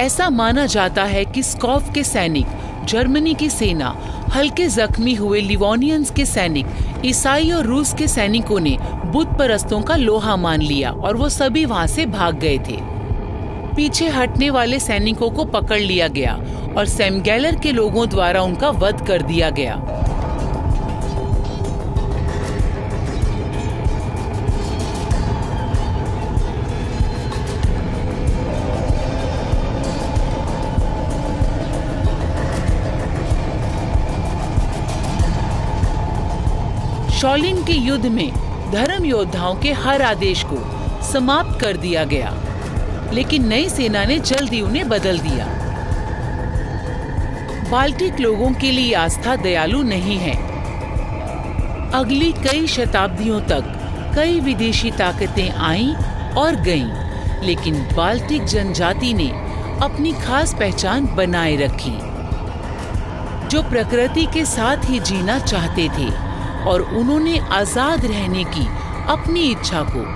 ऐसा माना जाता है कि स्कॉफ के सैनिक, जर्मनी की सेना, हल्के जख्मी हुए लिवोनियंस के सैनिक, ईसाई और रूस के सैनिकों ने बुद्ध परस्तों का लोहा मान लिया और वो सभी वहां से भाग गए थे। पीछे हटने वाले सैनिकों को पकड़ लिया गया और सैमगैलर के लोगों द्वारा उनका वध कर दिया गया। शॉलेन के युद्ध में धर्म योद्धाओं के हर आदेश को समाप्त कर दिया गया, लेकिन नई सेना ने जल्दी उन्हें बदल दिया। बाल्टिक लोगों के लिए आस्था दयालु नहीं है। अगली कई शताब्दियों तक कई विदेशी ताकतें आईं और गईं, लेकिन बाल्टिक जनजाति ने अपनी खास पहचान बनाए रखी, जो प्रकृति के साथ ही जीना चाहते थे और उन्होंने आजाद रहने की अपनी इच्छा को